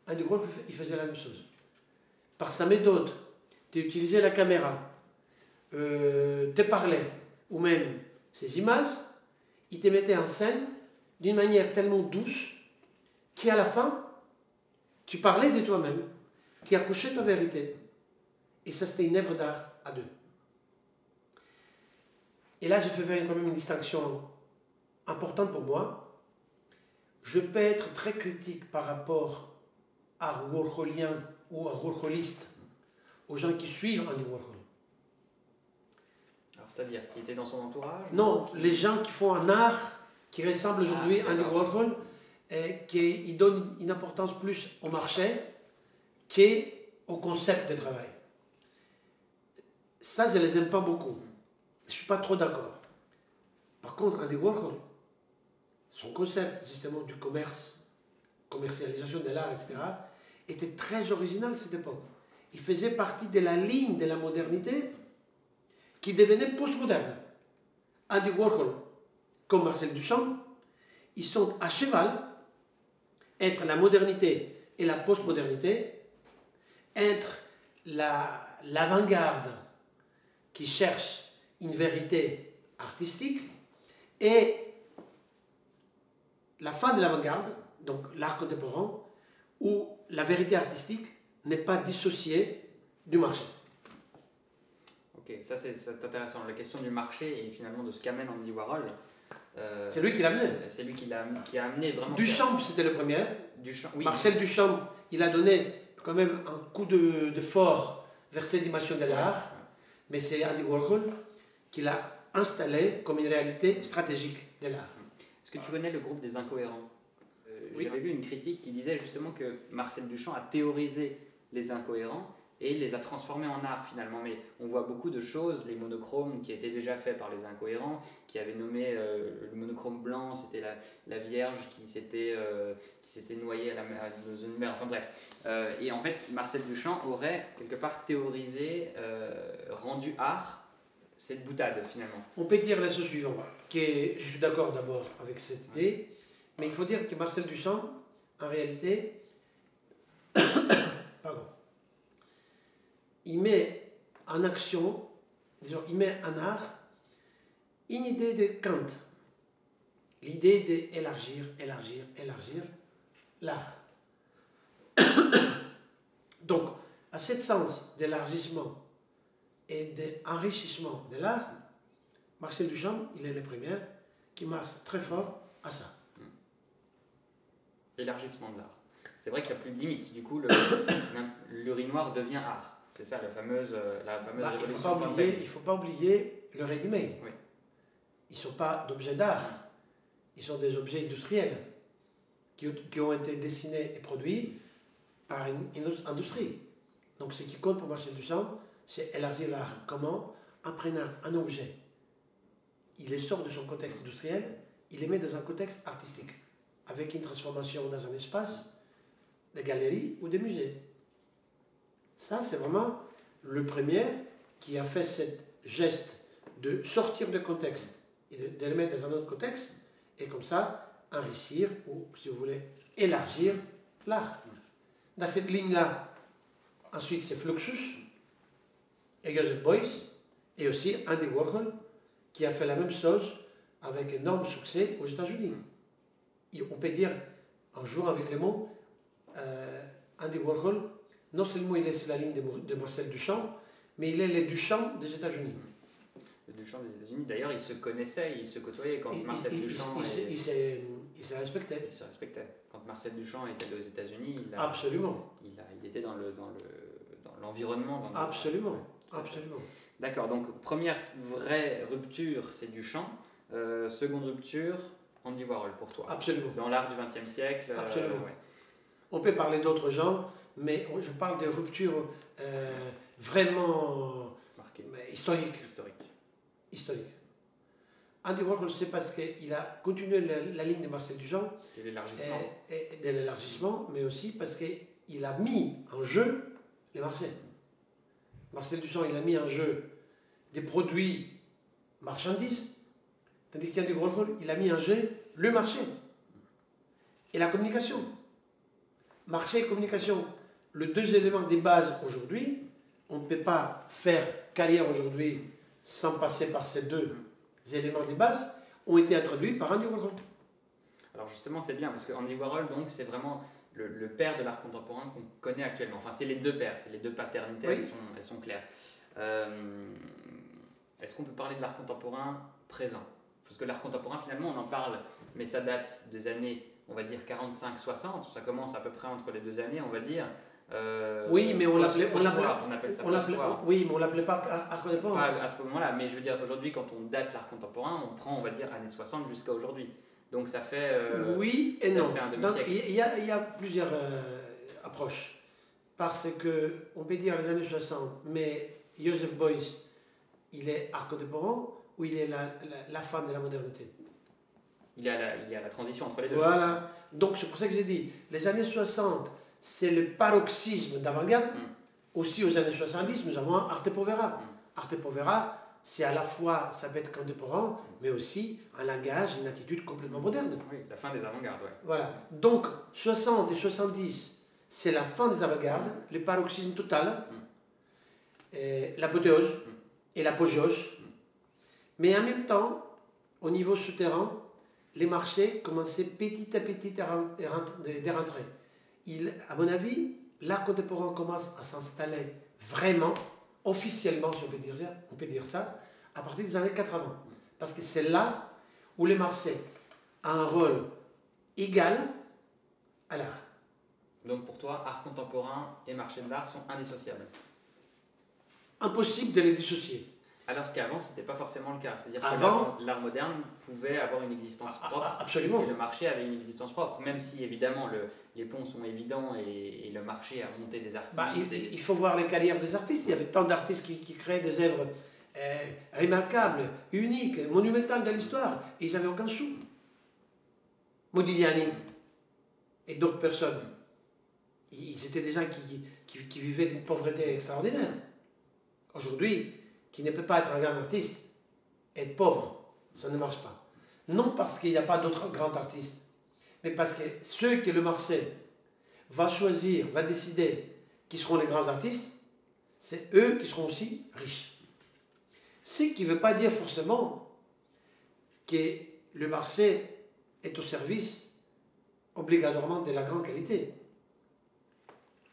Andy Warhol, il faisait la même chose. Par sa méthode d'utiliser la caméra, euh, de parler, ou même ses images, il te mettait en scène d'une manière tellement douce qu'à la fin, tu parlais de toi-même, qui accouchait ta vérité. Et ça, c'était une œuvre d'art à deux. Et là, je fais quand même une distinction importante pour moi. Je peux être très critique par rapport art warholien ou art warholiste, aux gens qui suivent Andy Warhol. Alors c'est-à-dire qui étaient dans son entourage? Non, ou... les gens qui font un art qui ressemble aujourd'hui à ah, Andy Warhol et qui donnent une importance plus au marché qu'au concept de travail. Ça, je ne les aime pas beaucoup. Je ne suis pas trop d'accord. Par contre, Andy Warhol, son concept justement du commerce, commercialisation de l'art, et cetera, était très original à cette époque. Il faisait partie de la ligne de la modernité qui devenait post-moderne. Andy Warhol, comme Marcel Duchamp, ils sont à cheval entre la modernité et la post-modernité, entre l'avant-garde qui cherche une vérité artistique et la fin de l'avant-garde, donc l'art contemporain, où la vérité artistique n'est pas dissociée du marché. Ok, ça c'est intéressant, la question du marché et finalement de ce qu'amène Andy Warhol. Euh, c'est lui qui l'a amené. C'est lui qui, a, qui a amené vraiment... Duchamp, c'était le premier. Duchamp, oui. Marcel Duchamp, il a donné quand même un coup de, de fort vers cette dimension de l'art, ouais. mais c'est Andy Warhol qui l'a installé comme une réalité stratégique de l'art. Est-ce que tu connais le groupe des incohérents ? J'avais oui. vu une critique qui disait justement que Marcel Duchamp a théorisé les incohérents et il les a transformés en art finalement. Mais on voit beaucoup de choses, les monochromes qui étaient déjà faits par les incohérents, qui avaient nommé euh, le monochrome blanc, c'était la, la Vierge qui s'était euh, noyée à la mer, dans une mer, enfin bref. Euh, et en fait, Marcel Duchamp aurait quelque part théorisé, euh, rendu art, cette boutade finalement. On peut dire là ce suivant, qui est, je suis d'accord d'abord avec cette idée, ouais. mais il faut dire que Marcel Duchamp, en réalité, pardon, il met en action, disons, il met en art une idée de Kant, l'idée d'élargir, élargir, élargir l'art. Donc, à ce sens d'élargissement et d'enrichissement de l'art, Marcel Duchamp, il est le premier qui marche très fort à ça. L'élargissement de l'art. C'est vrai qu'il n'y a plus de limite. Du coup, l'urinoir devient art. C'est ça la fameuse, la fameuse bah, révolution. Il ne faut pas oublier le ready-made. Oui. Ils ne sont pas d'objets d'art. Ils sont des objets industriels qui, qui ont été dessinés et produits par une, une industrie. Donc ce qui compte pour Marcel Duchamp, c'est élargir l'art. Comment? En prenant un objet, il les sort de son contexte industriel, il les met dans un contexte artistique, avec une transformation dans un espace, des galeries ou des musées. Ça, c'est vraiment le premier qui a fait ce geste de sortir du contexte et de, de le mettre dans un autre contexte, et comme ça, enrichir, ou si vous voulez, élargir l'art. Dans cette ligne-là, ensuite, c'est Fluxus, et Joseph Beuys, et aussi Andy Warhol, qui a fait la même chose avec énorme succès aux États-Unis. On peut dire, en jouant avec les mots, euh, Andy Warhol, non seulement il est sur la ligne de, de Marcel Duchamp, mais il est le Duchamp des États-Unis. Le Duchamp des États-Unis, d'ailleurs, ils se connaissaient, ils se côtoyaient quand il, Marcel il, Duchamp... Il, et... il se respectait. Il se respectait. Quand Marcel Duchamp était aux États-Unis, il, Absolument. Il, a, il était dans l'environnement. Le, dans le, dans Absolument. Le... Absolument. D'accord, donc première vraie rupture, c'est Duchamp. Euh, seconde rupture, Andy Warhol pour toi. Absolument. Dans l'art du vingtième siècle. Absolument. Euh, ouais. On peut parler d'autres gens, mais je parle des ruptures euh, vraiment marquées, historiques. Historique. Historique. Andy Warhol, c'est parce qu'il a continué la, la ligne de Marcel Duchamp. Et l'élargissement. Et, et de l'élargissement, mais aussi parce qu'il a mis en jeu les Marseillais. Marcel Duchamp, il a mis en jeu des produits marchandises, tandis qu'Andy Warhol, il a mis en jeu le marché et la communication. Marché et communication, les deux éléments des bases aujourd'hui. On ne peut pas faire carrière aujourd'hui sans passer par ces deux éléments des bases, ont été introduits par Andy Warhol. Alors justement, c'est bien, parce que Andy Warhol, donc, c'est vraiment... Le, le père de l'art contemporain qu'on connaît actuellement. Enfin, c'est les deux pères, c'est les deux paternités, oui. elles, sont, elles sont claires. Euh, Est-ce qu'on peut parler de l'art contemporain présent? Parce que l'art contemporain, finalement, on en parle, mais ça date des années, on va dire, quarante-cinq soixante, ça commence à peu près entre les deux années, on va dire. Euh, oui, mais on l'appelait pas l'art. Oui, mais on l'appelait pas art contemporain. Pas à ce moment-là, mais je veux dire, aujourd'hui, quand on date l'art contemporain, on prend, on va dire, années soixante jusqu'à aujourd'hui. Donc ça fait... Euh, oui et non. Il y, y, y a plusieurs euh, approches. Parce que, on peut dire les années soixante, mais Joseph Beuys, il est art contemporain ou il est la, la, la fin de la modernité? Il y a la, il y a la transition entre les deux. Voilà. Donc c'est pour ça que j'ai dit, les années soixante, c'est le paroxysme d'avant-garde. Mm. Aussi aux années soixante-dix, nous avons Arte Povera. Mm. Arte Povera, c'est à la fois, ça peut être contemporain, mais aussi un langage, une attitude complètement moderne. Oui, la fin des avant-gardes, oui. Voilà. Donc, soixante et soixante-dix, c'est la fin des avant-gardes, le paroxysme total, mm. l'apothéose mm. et l'apogéos. Mm. Mais en même temps, au niveau souterrain, les marchés commençaient petit à petit à rentrer. Il, à mon avis, l'art contemporain commence à s'installer vraiment, officiellement, si on peut dire ça, on peut dire ça, à partir des années quatre-vingt. Parce que c'est là où les Marseillais ont un rôle égal à l'art. Donc pour toi, art contemporain et marché de l'art sont indissociables? Impossible de les dissocier. alors qu'avant ce n'était pas forcément le cas. C'est-à-dire avant, que l'art moderne pouvait avoir une existence propre, absolument. Et le marché avait une existence propre, même si évidemment le, les ponts sont évidents et, et le marché a monté des artistes. Bah, il, et... il faut voir les carrières des artistes, il y avait tant d'artistes qui, qui créaient des œuvres euh, remarquables, uniques, monumentales dans l'histoire, et ils n'avaient aucun sou. Modigliani et d'autres personnes, ils étaient des gens qui, qui, qui vivaient d'une pauvreté extraordinaire. Aujourd'hui, qui ne peut pas être un grand artiste, être pauvre, ça ne marche pas. Non parce qu'il n'y a pas d'autres grands artistes, mais parce que ceux que le marché va choisir, va décider qui seront les grands artistes, c'est eux qui seront aussi riches. Ce qui ne veut pas dire forcément que le marché est au service obligatoirement de la grande qualité.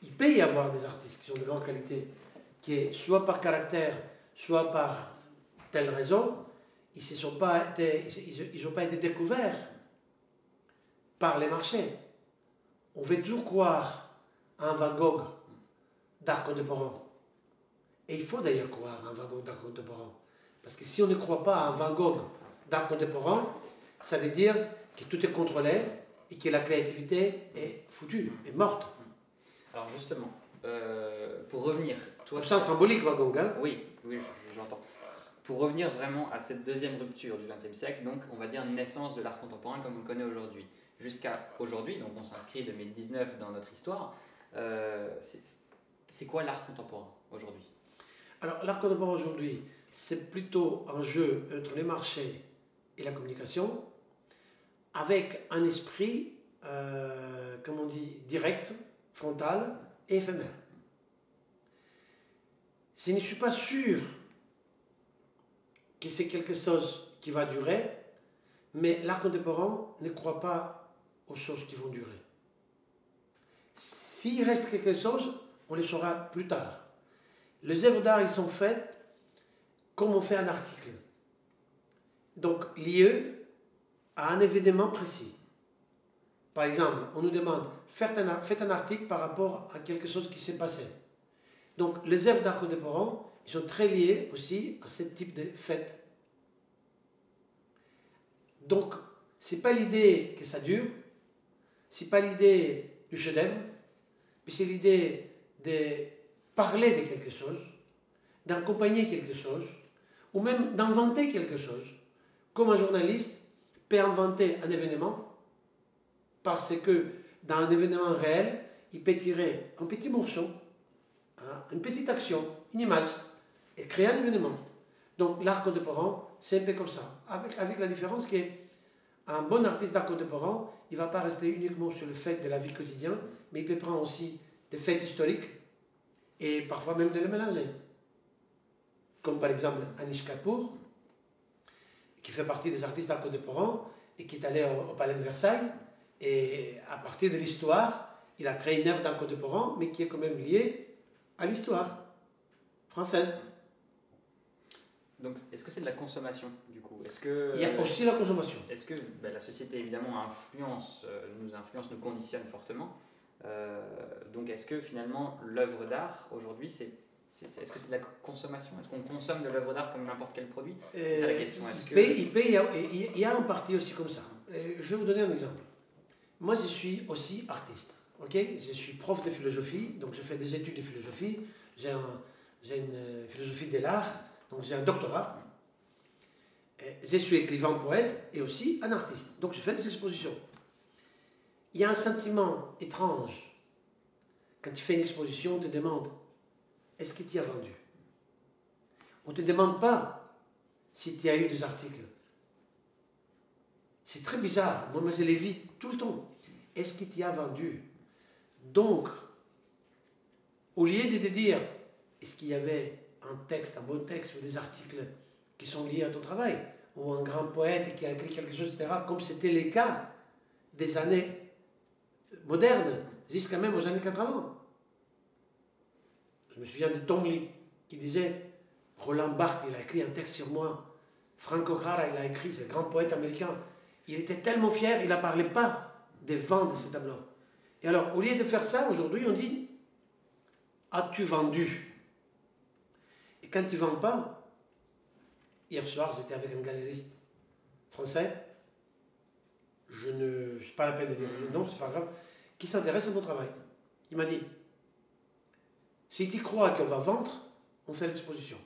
Il peut y avoir des artistes qui sont de grande qualité, qui soit par caractère, soit par telle raison, ils ne sont pas été, ils n'ont pas été découverts par les marchés. On veut toujours croire à un Van Gogh d'art contemporain. Et il faut d'ailleurs croire à un Van Gogh d'art contemporain. Parce que si on ne croit pas à un Van Gogh d'art contemporain, ça veut dire que tout est contrôlé et que la créativité est foutue, est morte. Alors justement, euh, pour revenir... Toi, ça symbolique, Van Gogh, hein? Oui, oui, j'entends. Pour revenir vraiment à cette deuxième rupture du vingtième siècle, donc on va dire naissance de l'art contemporain comme on le connaît aujourd'hui. Jusqu'à aujourd'hui, donc on s'inscrit deux mille dix-neuf dans notre histoire, euh, c'est quoi l'art contemporain aujourd'hui? Alors l'art contemporain aujourd'hui, c'est plutôt un jeu entre les marchés et la communication, avec un esprit, euh, comme on dit, direct, frontal et éphémère. Je ne suis pas sûr que c'est quelque chose qui va durer, mais l'art contemporain ne croit pas aux choses qui vont durer. S'il reste quelque chose, on le saura plus tard. Les œuvres d'art, elles sont faites comme on fait un article. Donc, lié à un événement précis. Par exemple, on nous demande, faites un, faites un article par rapport à quelque chose qui s'est passé. Donc, les œuvres d'art contemporain, ils sont très liés aussi à ce type de fête. Donc, ce n'est pas l'idée que ça dure, ce n'est pas l'idée du chef-d'œuvre, mais c'est l'idée de parler de quelque chose, d'accompagner quelque chose, ou même d'inventer quelque chose, comme un journaliste peut inventer un événement, parce que dans un événement réel, il peut tirer un petit morceau, hein, une petite action, une image, et créer un événement. Donc l'art contemporain, c'est un peu comme ça, avec, avec la différence qu'un bon artiste d'art contemporain, il ne va pas rester uniquement sur le fait de la vie quotidienne, mais il peut prendre aussi des faits historiques, et parfois même de les mélanger. Comme par exemple Anish Kapoor, qui fait partie des artistes d'art contemporain, et qui est allé au, au Palais de Versailles, et à partir de l'histoire, il a créé une œuvre d'art contemporain, mais qui est quand même liée à l'histoire française. Donc, est-ce que c'est de la consommation, du coup? Est-ce que, il y a aussi la consommation. Est-ce que ben, la société, évidemment, influence, nous influence, nous conditionne fortement. Euh, donc, est-ce que, finalement, l'œuvre d'art, aujourd'hui, c'est... Est-ce que c'est de la consommation? Est-ce qu'on consomme de l'œuvre d'art comme n'importe quel produit? C'est ça la question. Est-ce que... Il y, y, y a un parti aussi comme ça. Je vais vous donner un exemple. Moi, je suis aussi artiste. Okay, je suis prof de philosophie, donc je fais des études de philosophie. J'ai un, une philosophie de l'art, donc j'ai un doctorat. Et je suis écrivain, poète et aussi un artiste. Donc je fais des expositions. Il y a un sentiment étrange. Quand tu fais une exposition, on te demande... Est-ce que tu as vendu? On ne te demande pas si tu as eu des articles. C'est très bizarre. Moi, je les vis tout le temps. Est-ce que tu as vendu? Donc, au lieu de te dire, est-ce qu'il y avait un texte, un bon texte, ou des articles qui sont liés à ton travail, ou un grand poète qui a écrit quelque chose, et cetera, comme c'était le cas des années modernes, jusqu'à même aux années quatre-vingts. Je me souviens de Tom Lee qui disait, Roland Barthes, il a écrit un texte sur moi. Frank O'Hara, il a écrit, c'est un grand poète américain. Il était tellement fier, il ne parlait pas des vents de ces tableaux. Et alors, au lieu de faire ça, aujourd'hui, on dit, as-tu vendu? Et quand tu ne vends pas, Hier soir, j'étais avec un galériste français, je ne c'est pas la peine de dire le nom, c'est pas grave, qui s'intéresse à mon travail. Il m'a dit, si tu crois qu'on va vendre, on fait l'exposition.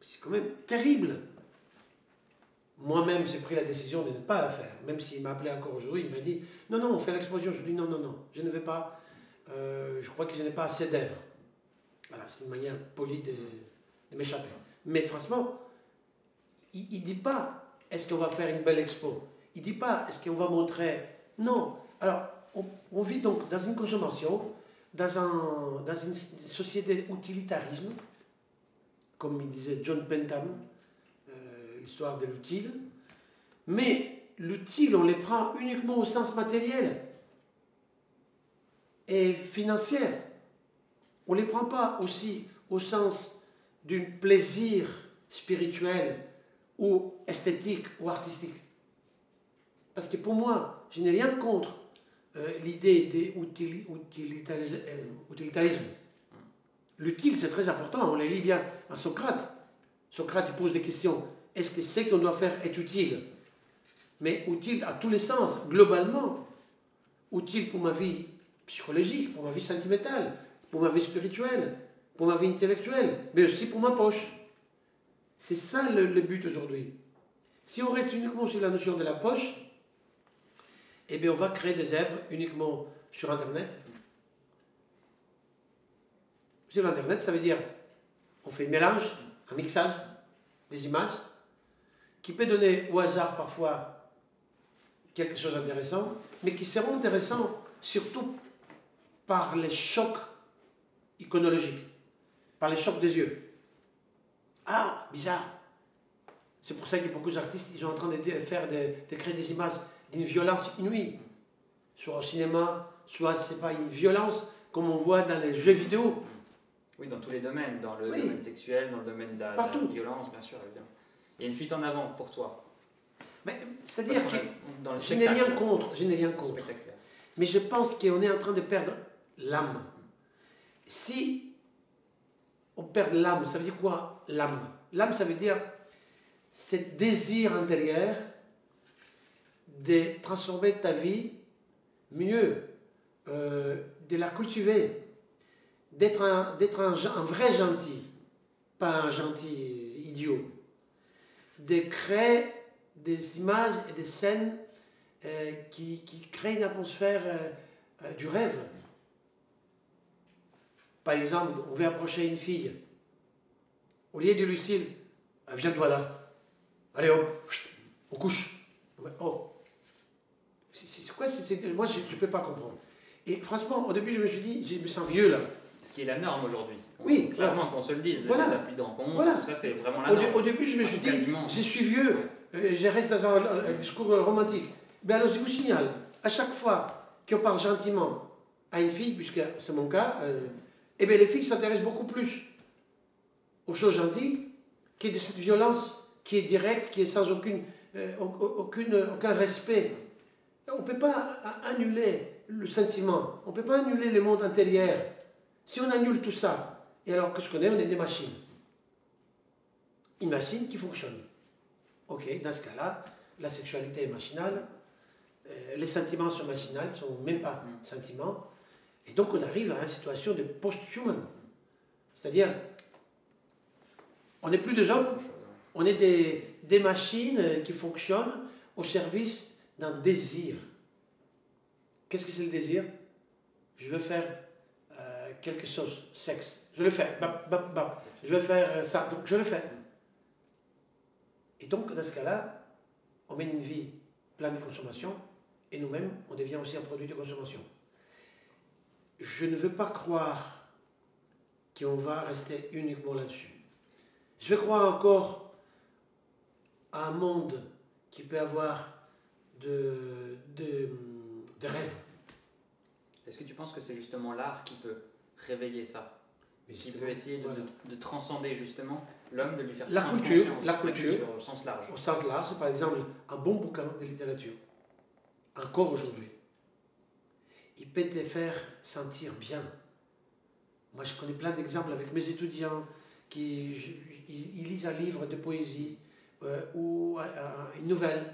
C'est quand même terrible. Moi-même, j'ai pris la décision de ne pas la faire. Même s'il m'a appelé encore aujourd'hui, il m'a dit, non, non, on fait l'exposition. Je lui ai dit, non, non, non, je ne vais pas, euh, je crois que je n'ai pas assez d'œuvres. Voilà, c'est une manière polie de, de m'échapper. Mais franchement, il ne dit pas, est-ce qu'on va faire une belle expo? Il ne dit pas, est-ce qu'on va montrer? Non. Alors, on, on vit donc dans une consommation, dans, un, dans une société utilitarisme, comme il disait John Bentham, euh, l'histoire de l'utile. Mais l'utile, on les prend uniquement au sens matériel et financier. On ne les prend pas aussi au sens d'un plaisir spirituel ou esthétique ou artistique. Parce que pour moi, je n'ai rien contre euh, l'idée d'utilitarisme. L'utile, c'est très important, on les lit bien à Socrate. Socrate il pose des questions. Est-ce que ce qu'on doit faire est utile? Mais utile à tous les sens, globalement. Utile pour ma vie psychologique, pour ma vie sentimentale, pour ma vie spirituelle, pour ma vie intellectuelle, mais aussi pour ma poche. C'est ça le, le but aujourd'hui. Si on reste uniquement sur la notion de la poche, eh bien on va créer des œuvres uniquement sur Internet. Sur Internet, ça veut dire on fait un mélange, un mixage des images qui peut donner au hasard parfois quelque chose d'intéressant, mais qui seront intéressants surtout par les chocs iconologiques, par les chocs des yeux. Ah, bizarre. C'est pour ça que beaucoup d'artistes, ils sont en train de, faire des, de créer des images d'une violence inouïe. Soit au cinéma, soit, je ne sais pas, une violence comme on voit dans les jeux vidéo. Oui, dans tous les domaines, dans le oui. domaine sexuel, dans le domaine de la, de la violence, bien sûr, évidemment. Il y a une fuite en avant pour toi. C'est-à-dire que dans le je n'ai rien contre, je n'ai rien contre. Mais je pense qu'on est en train de perdre l'âme. Si on perd l'âme, ça veut dire quoi l'âme? L'âme, ça veut dire ce désir intérieur de transformer ta vie mieux, euh, de la cultiver, d'être un, un, un vrai gentil, pas un gentil idiot, de créer des images et des scènes euh, qui, qui créent une atmosphère euh, euh, du rêve. Par exemple, on veut approcher une fille, au lieu de lui dire, « Viens-toi là, allez hop, on couche. » Oh, c'est quoi? Moi, je ne peux pas comprendre. Et franchement, au début, je me suis dit, je me sens vieux là. Ce qui est la norme aujourd'hui. Oui. Clairement, voilà. Qu'on se le dise. Voilà. Les applis de rencontre, voilà. Tout ça, c'est vraiment la norme. Au, au début, je me suis dit, quasiment. Je suis vieux, euh, je reste dans un, un discours romantique. Mais alors, je vous signale, à chaque fois qu'on parle gentiment à une fille, puisque c'est mon cas, euh, eh bien, les filles s'intéressent beaucoup plus aux choses gentilles que de cette violence qui est directe, qui est sans aucune, euh, aucune, aucun respect. On ne peut pas annuler le sentiment, on ne peut pas annuler le monde intérieur. Si on annule tout ça, et alors qu'est-ce qu'on est? On est des machines. Une machine qui fonctionne. Ok, dans ce cas-là, la sexualité est machinale, euh, les sentiments sont machinales, ne sont même pas mmh. sentiments, et donc on arrive à une situation de post-human. C'est-à-dire, on n'est plus des hommes, on est des, des machines qui fonctionnent au service d'un désir. Qu'est-ce que c'est le désir? Je veux faire euh, quelque chose, sexe. Je le fais, bap, bap, bap. Je veux faire ça, donc je le fais. Et donc, dans ce cas-là, on mène une vie pleine de consommation et nous-mêmes, on devient aussi un produit de consommation. Je ne veux pas croire qu'on va rester uniquement là-dessus. Je veux croire encore à un monde qui peut avoir de... de de rêve. Est-ce que tu penses que c'est justement l'art qui peut réveiller ça? Mais qui peut essayer de, voilà. de, de transcender justement l'homme, de lui faire la culture, la culture au sens large. Au sens large, c'est par exemple un bon bouquin de littérature, encore aujourd'hui. Il peut te faire sentir bien. Moi, je connais plein d'exemples avec mes étudiants qui ils, ils lisent un livre de poésie euh, ou euh, une nouvelle.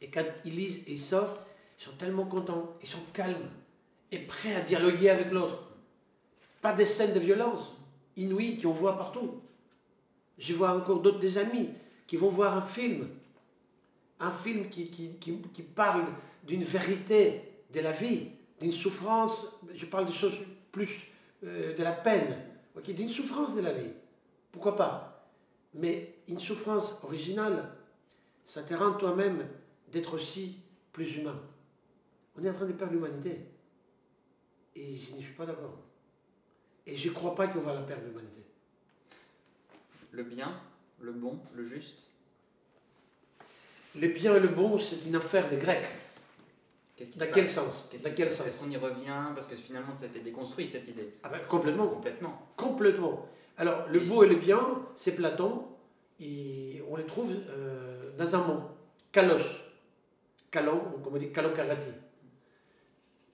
Et quand ils lisent et ils sortent, ils sont tellement contents, ils sont calmes et prêts à dialoguer avec l'autre. Pas des scènes de violence inouïes qu'on voit partout. Je vois encore d'autres des amis qui vont voir un film, un film qui, qui, qui, qui parle d'une vérité de la vie, d'une souffrance, je parle de choses plus euh, de la peine, okay, d'une souffrance de la vie, pourquoi pas? Mais une souffrance originale, ça te rend toi-même d'être aussi plus humain. On est en train de perdre l'humanité. Et je ne suis pas d'accord. Et je ne crois pas qu'on va la perdre, l'humanité. Le bien, le bon, le juste. Le bien et le bon, c'est une affaire des Grecs. Qu'est-ce qui Dans quel sens Dans quel sens Est-ce qu'on y revient? Parce que finalement, ça a été déconstruit, cette idée. Ah ben, complètement. Complètement. Complètement. Alors, le et... beau et le bien, c'est Platon. Et on les trouve euh, dans un mot. Kalos. Kalon, comme on dit, kalokagati.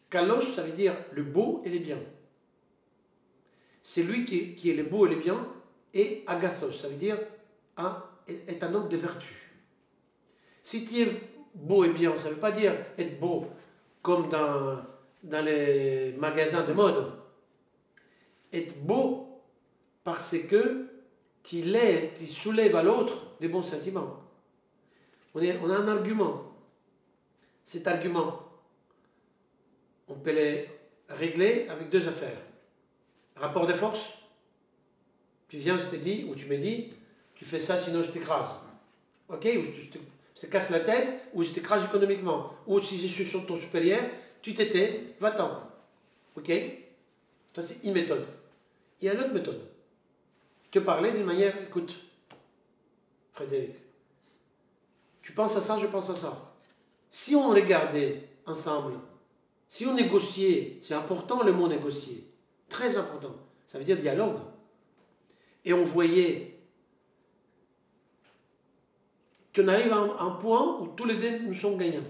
Kalos, ça veut dire le beau et le bien. C'est lui qui, qui est le beau et le bien. Et agathos, ça veut dire un, est un homme de vertu. Si tu es beau et bien, ça ne veut pas dire être beau comme dans, dans les magasins de mode. Être beau parce que tu, tu soulèves à l'autre des bons sentiments. On, est, on a un argument. Cet argument, on peut les régler avec deux affaires. Rapport de force. Tu viens, je te dis, ou tu me dis, tu fais ça, sinon je t'écrase. Ok, ou je te, je, te, je te casse la tête, ou je t'écrase économiquement. Ou si je suis sur ton supérieur, tu t'étais, va-t'en. Ok, ça c'est une méthode. Il y a une autre méthode. Te parler d'une manière, écoute, Frédéric, tu penses à ça, je pense à ça. Si on les gardait ensemble, si on négociait, c'est important le mot négocier, très important, ça veut dire dialogue. Et on voyait qu'on arrive à un point où tous les deux nous sommes gagnants.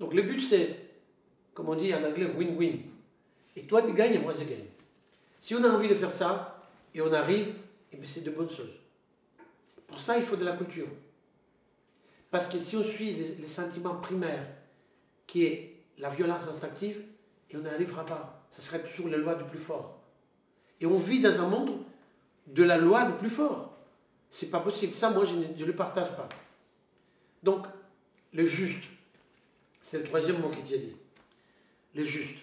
Donc le but c'est, comme on dit en anglais, win-win. Et toi tu gagnes et moi je gagne. Si on a envie de faire ça et on arrive, eh bien c'est de bonnes choses. Pour ça il faut de la culture. Parce que si on suit les, les sentiments primaires, qui est la violence instinctive, et on n'arrivera pas. Ça serait toujours la loi du plus fort. Et on vit dans un monde de la loi du plus fort. C'est pas possible. Ça, moi, je ne je le partage pas. Donc, le juste, c'est le troisième mot qu'il a dit. Le juste.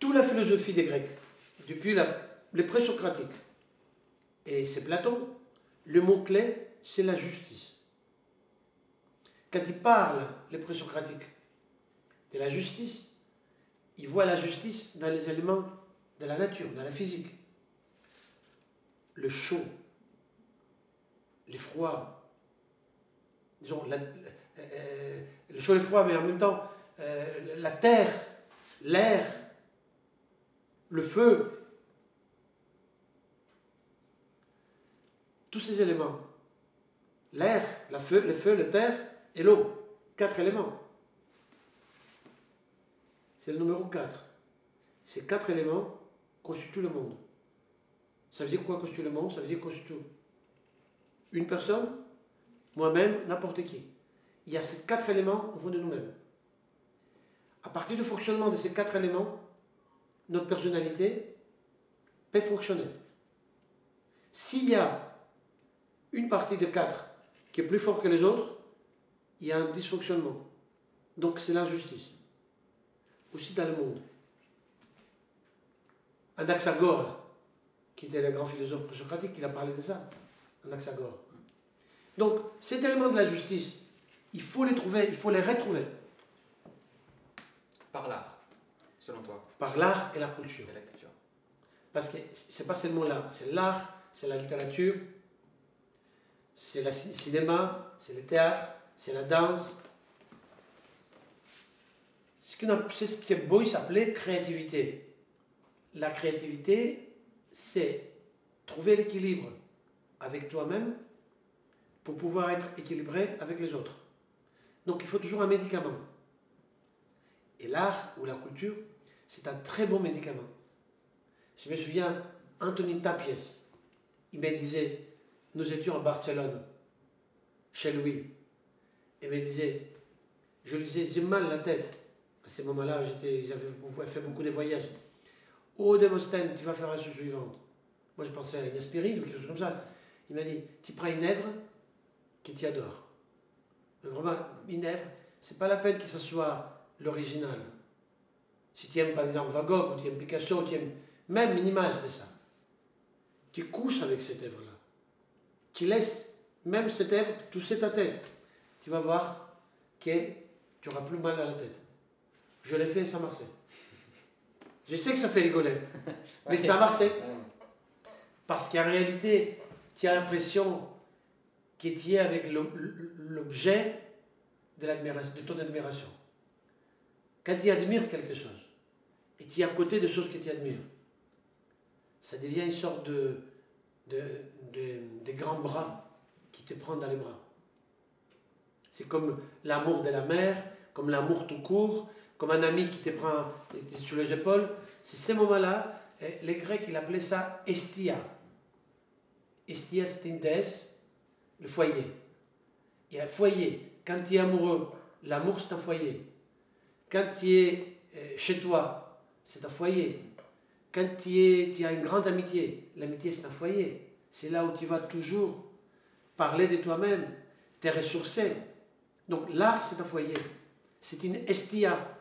Toute la philosophie des Grecs, depuis la, les pré-socratiques, et c'est Platon, le mot-clé, c'est la justice. Quand ils parlent, les pré-socratiques, de la justice, ils voient la justice dans les éléments de la nature, dans la physique. Le chaud, les froids, disons, la, euh, le chaud et le froid, mais en même temps, euh, la terre, l'air, le feu, tous ces éléments, l'air, la feu, le feu, la terre et l'eau, quatre éléments. C'est le numéro quatre. Ces quatre éléments constituent le monde. Ça veut dire quoi, constitue le monde? Ça veut dire constitue une personne, moi-même, n'importe qui. Il y a ces quatre éléments au fond de nous-mêmes. À partir du fonctionnement de ces quatre éléments, notre personnalité peut fonctionner. S'il y a une partie de quatre qui est plus forte que les autres, il y a un dysfonctionnement. Donc c'est l'injustice. Aussi dans le monde. Anaxagore, qui était le grand philosophe pré-socratique, il a parlé de ça, Anaxagore. Donc, ces éléments de la justice, il faut les trouver, il faut les retrouver. Par l'art, selon toi? Par l'art et la culture. Et la culture. Parce que c'est pas seulement l'art, c'est l'art, c'est la littérature, c'est le cinéma, c'est le théâtre, c'est la danse. C'est ce que Beuys appelait créativité. La créativité, c'est trouver l'équilibre avec toi-même pour pouvoir être équilibré avec les autres. Donc il faut toujours un médicament. Et l'art ou la culture, c'est un très bon médicament. Je me souviens, Anthony Tapies, il me disait, nous étions à Barcelone, chez lui. Il me disait, je lui disais, j'ai mal la tête. À ce moment-là, j'avais fait beaucoup de voyages. Oh, Demosthène, tu vas faire la chose suivante. Moi, je pensais à une aspirine ou quelque chose comme ça. Il m'a dit, tu prends une œuvre qui t'y adore. Mais vraiment, une œuvre, c'est pas la peine que ce soit l'original. Si tu aimes, par exemple, Van Gogh, ou tu aimes Picasso, tu aimes même une image de ça. Tu couches avec cette œuvre-là. Tu laisses même cette œuvre toucher ta tête. Tu vas voir que tu auras plus mal à la tête. Je l'ai fait sans Marseille. Je sais que ça fait rigoler, mais okay. Ça marche. Parce qu'en réalité, tu as l'impression que tu es avec l'objet de, de ton admiration. Quand tu admires quelque chose, et tu es à côté de choses que tu admires, ça devient une sorte de, de, de, de grand bras qui te prend dans les bras. C'est comme l'amour de la mer, comme l'amour tout court, comme un ami qui te prend sur les épaules. C'est ces moments-là, les Grecs, ils appelaient ça estia. Estia, c'est une déesse, le foyer. Et un foyer, quand tu es amoureux, l'amour, c'est un foyer. Quand tu es chez toi, c'est un foyer. Quand tu, es, tu as une grande amitié, l'amitié, c'est un foyer. C'est là où tu vas toujours parler de toi-même, te ressourcer. Donc l'art, c'est un foyer. C'est une estia.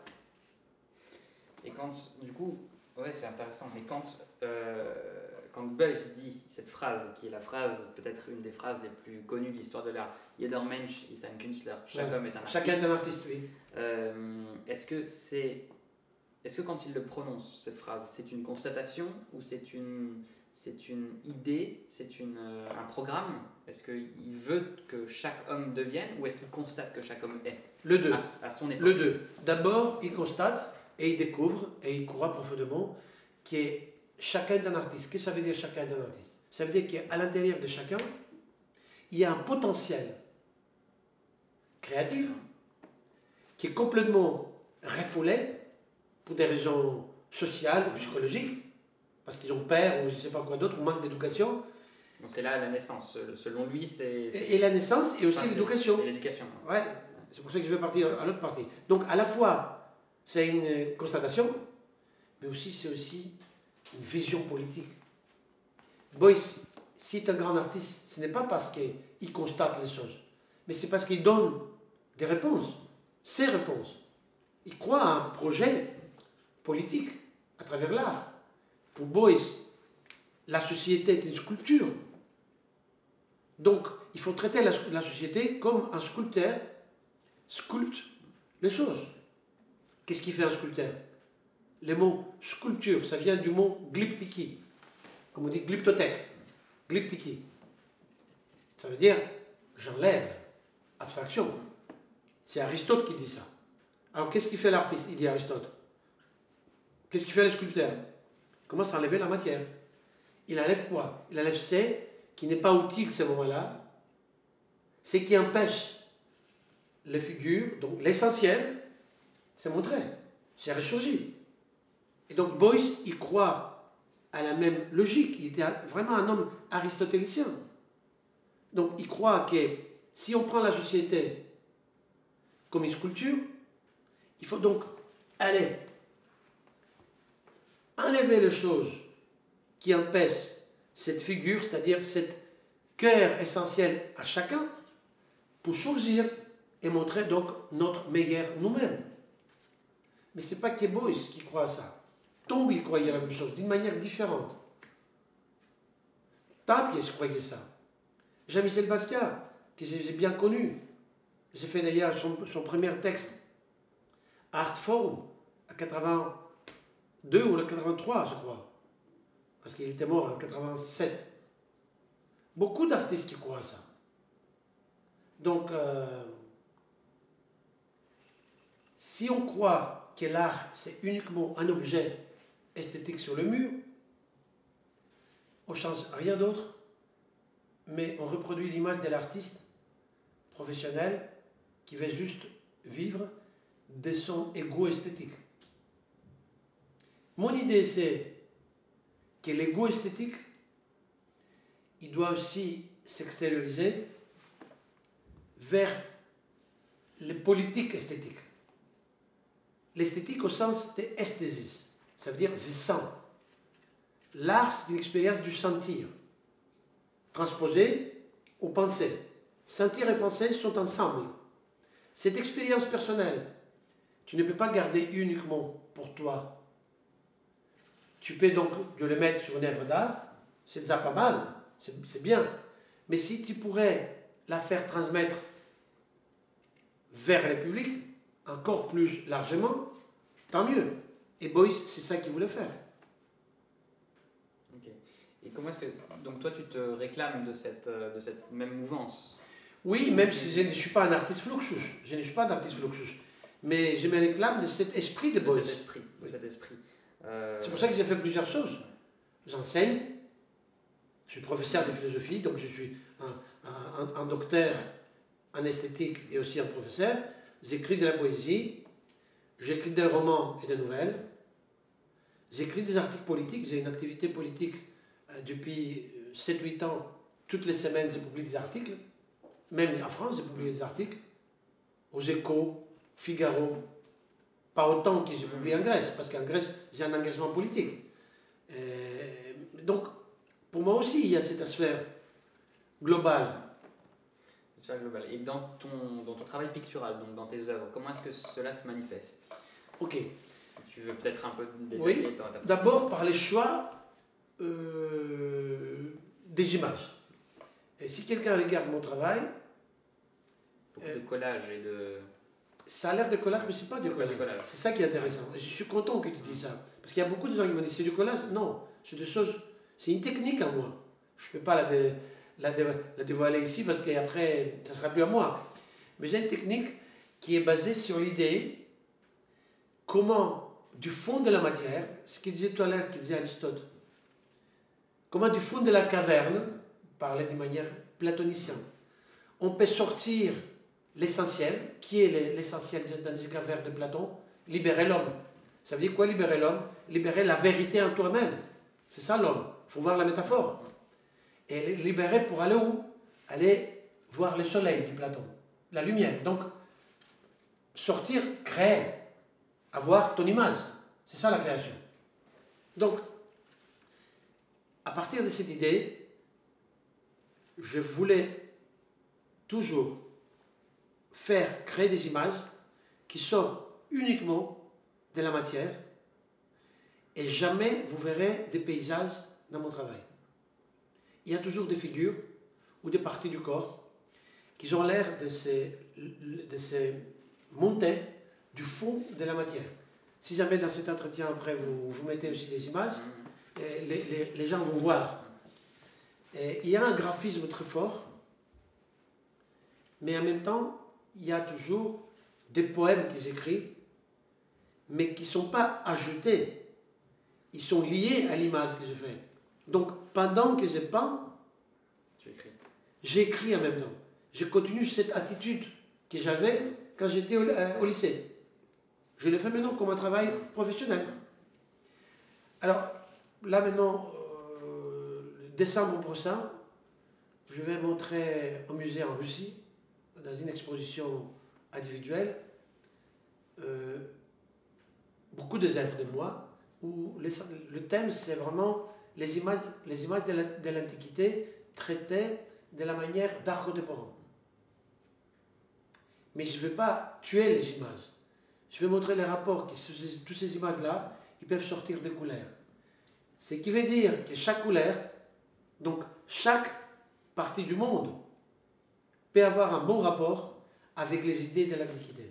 Et quand, du coup, ouais, c'est intéressant, mais quand, euh, quand Beuys dit cette phrase, qui est la phrase, peut-être une des phrases les plus connues de l'histoire de l'art, jeder Mensch ist ein Künstler, chaque ouais. homme est un artiste. Chacun est un artiste, oui. Euh, est-ce que c'est. Est-ce que quand il le prononce, cette phrase, c'est une constatation ou c'est une, c'est une idée, c'est une, un programme? Est-ce qu'il veut que chaque homme devienne ou est-ce qu'il constate que chaque homme est? Le deux. À, à son époque. Le deux. D'abord, il constate. Et il découvre, et il croit profondément, que chacun est un artiste. Qu'est-ce que ça veut dire chacun est un artiste? Ça veut dire qu'à l'intérieur de chacun, il y a un potentiel créatif qui est complètement refoulé pour des raisons sociales ou psychologiques, parce qu'ils ont peur ou je ne sais pas quoi d'autre, ou manque d'éducation. Bon, c'est là la naissance, selon lui, c'est... Et, et la naissance et aussi enfin, l'éducation. l'éducation. Ouais, c'est pour ça que je veux partir à l'autre partie. Donc à la fois... c'est une constatation, mais aussi c'est aussi une vision politique. Beuys, si tu es un grand artiste, ce n'est pas parce qu'il constate les choses, mais c'est parce qu'il donne des réponses, ses réponses. Il croit à un projet politique à travers l'art. Pour Beuys, la société est une sculpture. Donc, il faut traiter la, la société comme un sculpteur sculpte les choses. Qu'est-ce qui fait un sculpteur? Le mot sculpture, ça vient du mot glyptiki, comme on dit glyptothèque, glyptiki. Ça veut dire j'enlève, abstraction. C'est Aristote qui dit ça. Alors qu'est-ce qui fait l'artiste? Il dit Aristote. Qu'est-ce qui fait le sculpteur? Il commence à enlever la matière. Il enlève quoi? Il enlève ce qui n'est pas utile à ce moment-là, ce qui empêche les figures, donc l'essentiel, c'est montré, c'est ressurgi. Et donc Beuys, il croit à la même logique. Il était vraiment un homme aristotélicien. Donc il croit que si on prend la société comme une sculpture, il faut donc aller enlever les choses qui empêchent cette figure, c'est-à-dire cette cœur essentiel à chacun, pour surgir et montrer donc notre meilleur nous-mêmes. Mais ce n'est pas que Beuys qui croit à ça. Tom, il croyait la même chose, d'une manière différente. Tapies croyait ça. Jean-Michel Basquiat, que j'ai bien connu. J'ai fait d'ailleurs son, son premier texte, Art Forum, à quatre-vingt-deux ou à quatre-vingt-trois, je crois. Parce qu'il était mort en quatre-vingt-sept. Beaucoup d'artistes qui croient à ça. Donc, euh, si on croit que l'art, c'est uniquement un objet esthétique sur le mur, on ne change rien d'autre, mais on reproduit l'image de l'artiste professionnel qui veut juste vivre de son ego esthétique. Mon idée, c'est que l'ego esthétique, il doit aussi s'extérioriser vers les politiques esthétiques. L'esthétique au sens de esthésis, ça veut dire je sens. L'art, c'est une expérience du sentir, transposée aux pensées. Sentir et penser sont ensemble. Cette expérience personnelle, tu ne peux pas garder uniquement pour toi. Tu peux donc le mettre sur une œuvre d'art, c'est déjà pas mal, c'est bien. Mais si tu pourrais la faire transmettre vers le public, encore plus largement, tant mieux. Et Beuys, c'est ça qu'il voulait faire. Okay. Et comment est-ce que... Donc toi, tu te réclames de cette, de cette même mouvance? Oui, même si je ne suis pas un artiste fluxus. Je ne suis pas d'artiste fluxus. Mais je me réclame de cet esprit de Beuys. De cet esprit. Oui. esprit. Euh... C'est pour ça que j'ai fait plusieurs choses. J'enseigne. Je suis professeur de philosophie, donc je suis un, un, un docteur en esthétique et aussi un professeur. J'écris de la poésie, j'écris des romans et des nouvelles, j'écris des articles politiques, j'ai une activité politique depuis sept huit ans, toutes les semaines je publie des articles, même en France j'ai publié des articles, aux Échos, Figaro, pas autant que j'ai publié en Grèce, parce qu'en Grèce j'ai un engagement politique. Euh, donc pour moi aussi il y a cette sphère globale. Global. Et dans ton, dans ton travail pictural, donc dans tes œuvres, comment est-ce que cela se manifeste? Ok. Si tu veux peut-être un peu détailler. Oui, d'abord par les choix euh, des images. Et si quelqu'un regarde mon travail... Beaucoup euh, de collage et de... Ça a l'air de collage, mais c'est pas du collage. collage. C'est ça qui est intéressant. Et je suis content que tu dis ça. Parce qu'il y a beaucoup de gens qui me disent, c'est du collage? Non, c'est des choses... C'est une technique à moi. Je ne peux pas la... Dé... La, dé la dévoiler ici parce qu'après ça ne sera plus à moi, mais j'ai une technique qui est basée sur l'idée comment du fond de la matière, ce qu'il disait tout à l'heure, qu'il disait Aristote, comment du fond de la caverne, parler de manière platonicienne, on peut sortir l'essentiel, qui est l'essentiel dans les cavernes de Platon, libérer l'homme. Ça veut dire quoi libérer l'homme? Libérer la vérité en toi-même, c'est ça l'homme, il faut voir la métaphore. Et libérer pour aller où? Aller voir le soleil, dit Platon, la lumière. Donc, sortir, créer, avoir ton image. C'est ça la création. Donc, à partir de cette idée, je voulais toujours faire créer des images qui sortent uniquement de la matière et jamais vous verrez des paysages dans mon travail. Il y a toujours des figures ou des parties du corps qui ont l'air de se, de se monter du fond de la matière. Si jamais dans cet entretien, après, vous, vous mettez aussi des images, et les, les, les gens vont voir. Et il y a un graphisme très fort, mais en même temps, il y a toujours des poèmes qu'ils écrivent, mais qui ne sont pas ajoutés. Ils sont liés à l'image que je fais. Donc, pendant que je peins, j'écris en même temps. Je continue cette attitude que j'avais quand j'étais au, euh, au lycée. Je le fais maintenant comme un travail professionnel. Alors, là maintenant, euh, décembre prochain, je vais montrer au musée en Russie, dans une exposition individuelle, euh, beaucoup des œuvres de moi, où les, le thème c'est vraiment... Les images, les images de l'Antiquité traitées de la manière d'art contemporain. Mais je ne vais pas tuer les images. Je vais montrer les rapports que toutes ces images-là, ils peuvent sortir des couleurs. Ce qui veut dire que chaque couleur, donc chaque partie du monde, peut avoir un bon rapport avec les idées de l'Antiquité.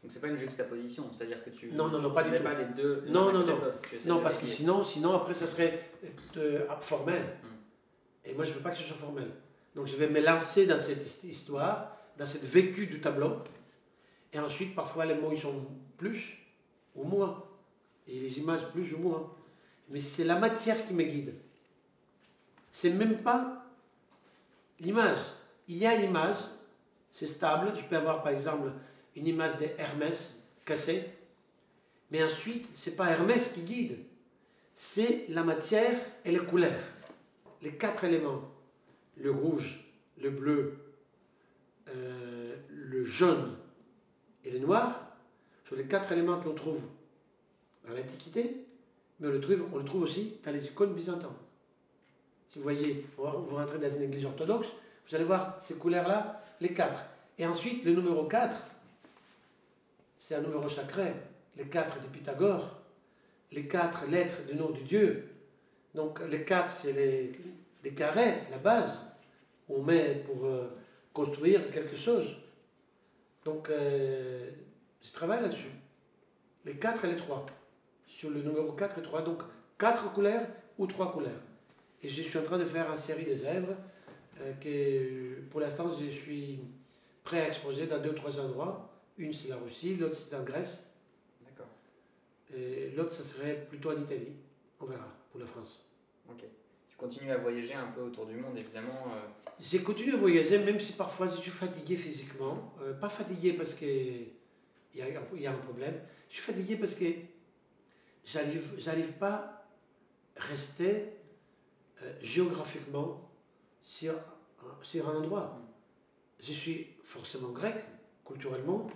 Donc c'est pas une juxtaposition, c'est-à-dire que tu non non non pas du tout pas les deux non non non non parce que sinon sinon après ça serait euh, formel mm. et moi je veux pas que ce soit formel, donc je vais me lancer dans cette histoire, dans cette vécu du tableau, et ensuite parfois les mots ils sont plus ou moins et les images plus ou moins, mais c'est la matière qui me guide, c'est même pas l'image. Il y a une image, c'est stable, je peux avoir par exemple une image d'Hermès cassée, mais ensuite, c'est pas Hermès qui guide, c'est la matière et les couleurs. Les quatre éléments, le rouge, le bleu, euh, le jaune et le noir, sont les quatre éléments qu'on trouve dans l'Antiquité, mais on le, trouve, on le trouve aussi dans les icônes byzantines. Si vous voyez, vous rentrez dans une église orthodoxe, vous allez voir ces couleurs-là, les quatre. Et ensuite, le numéro quatre, c'est un numéro sacré, les quatre de Pythagore, les quatre lettres du nom de Dieu. Donc les quatre, c'est les, les carrés, la base, on met pour euh, construire quelque chose. Donc euh, je travaille là-dessus. Les quatre et les trois, sur le numéro quatre et trois. Donc quatre couleurs ou trois couleurs. Et je suis en train de faire une série des œuvres euh, que pour l'instant je suis prêt à exposer dans deux ou trois endroits. Une c'est la Russie, l'autre c'est en Grèce. D'accord. Et l'autre ça serait plutôt en Italie. On verra pour la France. Ok. Tu continues à voyager un peu autour du monde, évidemment. Euh... J'ai continué à voyager, même si parfois je suis fatigué physiquement. Euh, pas fatigué parce que il y a, y a un problème. Je suis fatigué parce que j'arrive, j'arrive pas à rester euh, géographiquement sur, sur un endroit. Je suis forcément grec, culturellement,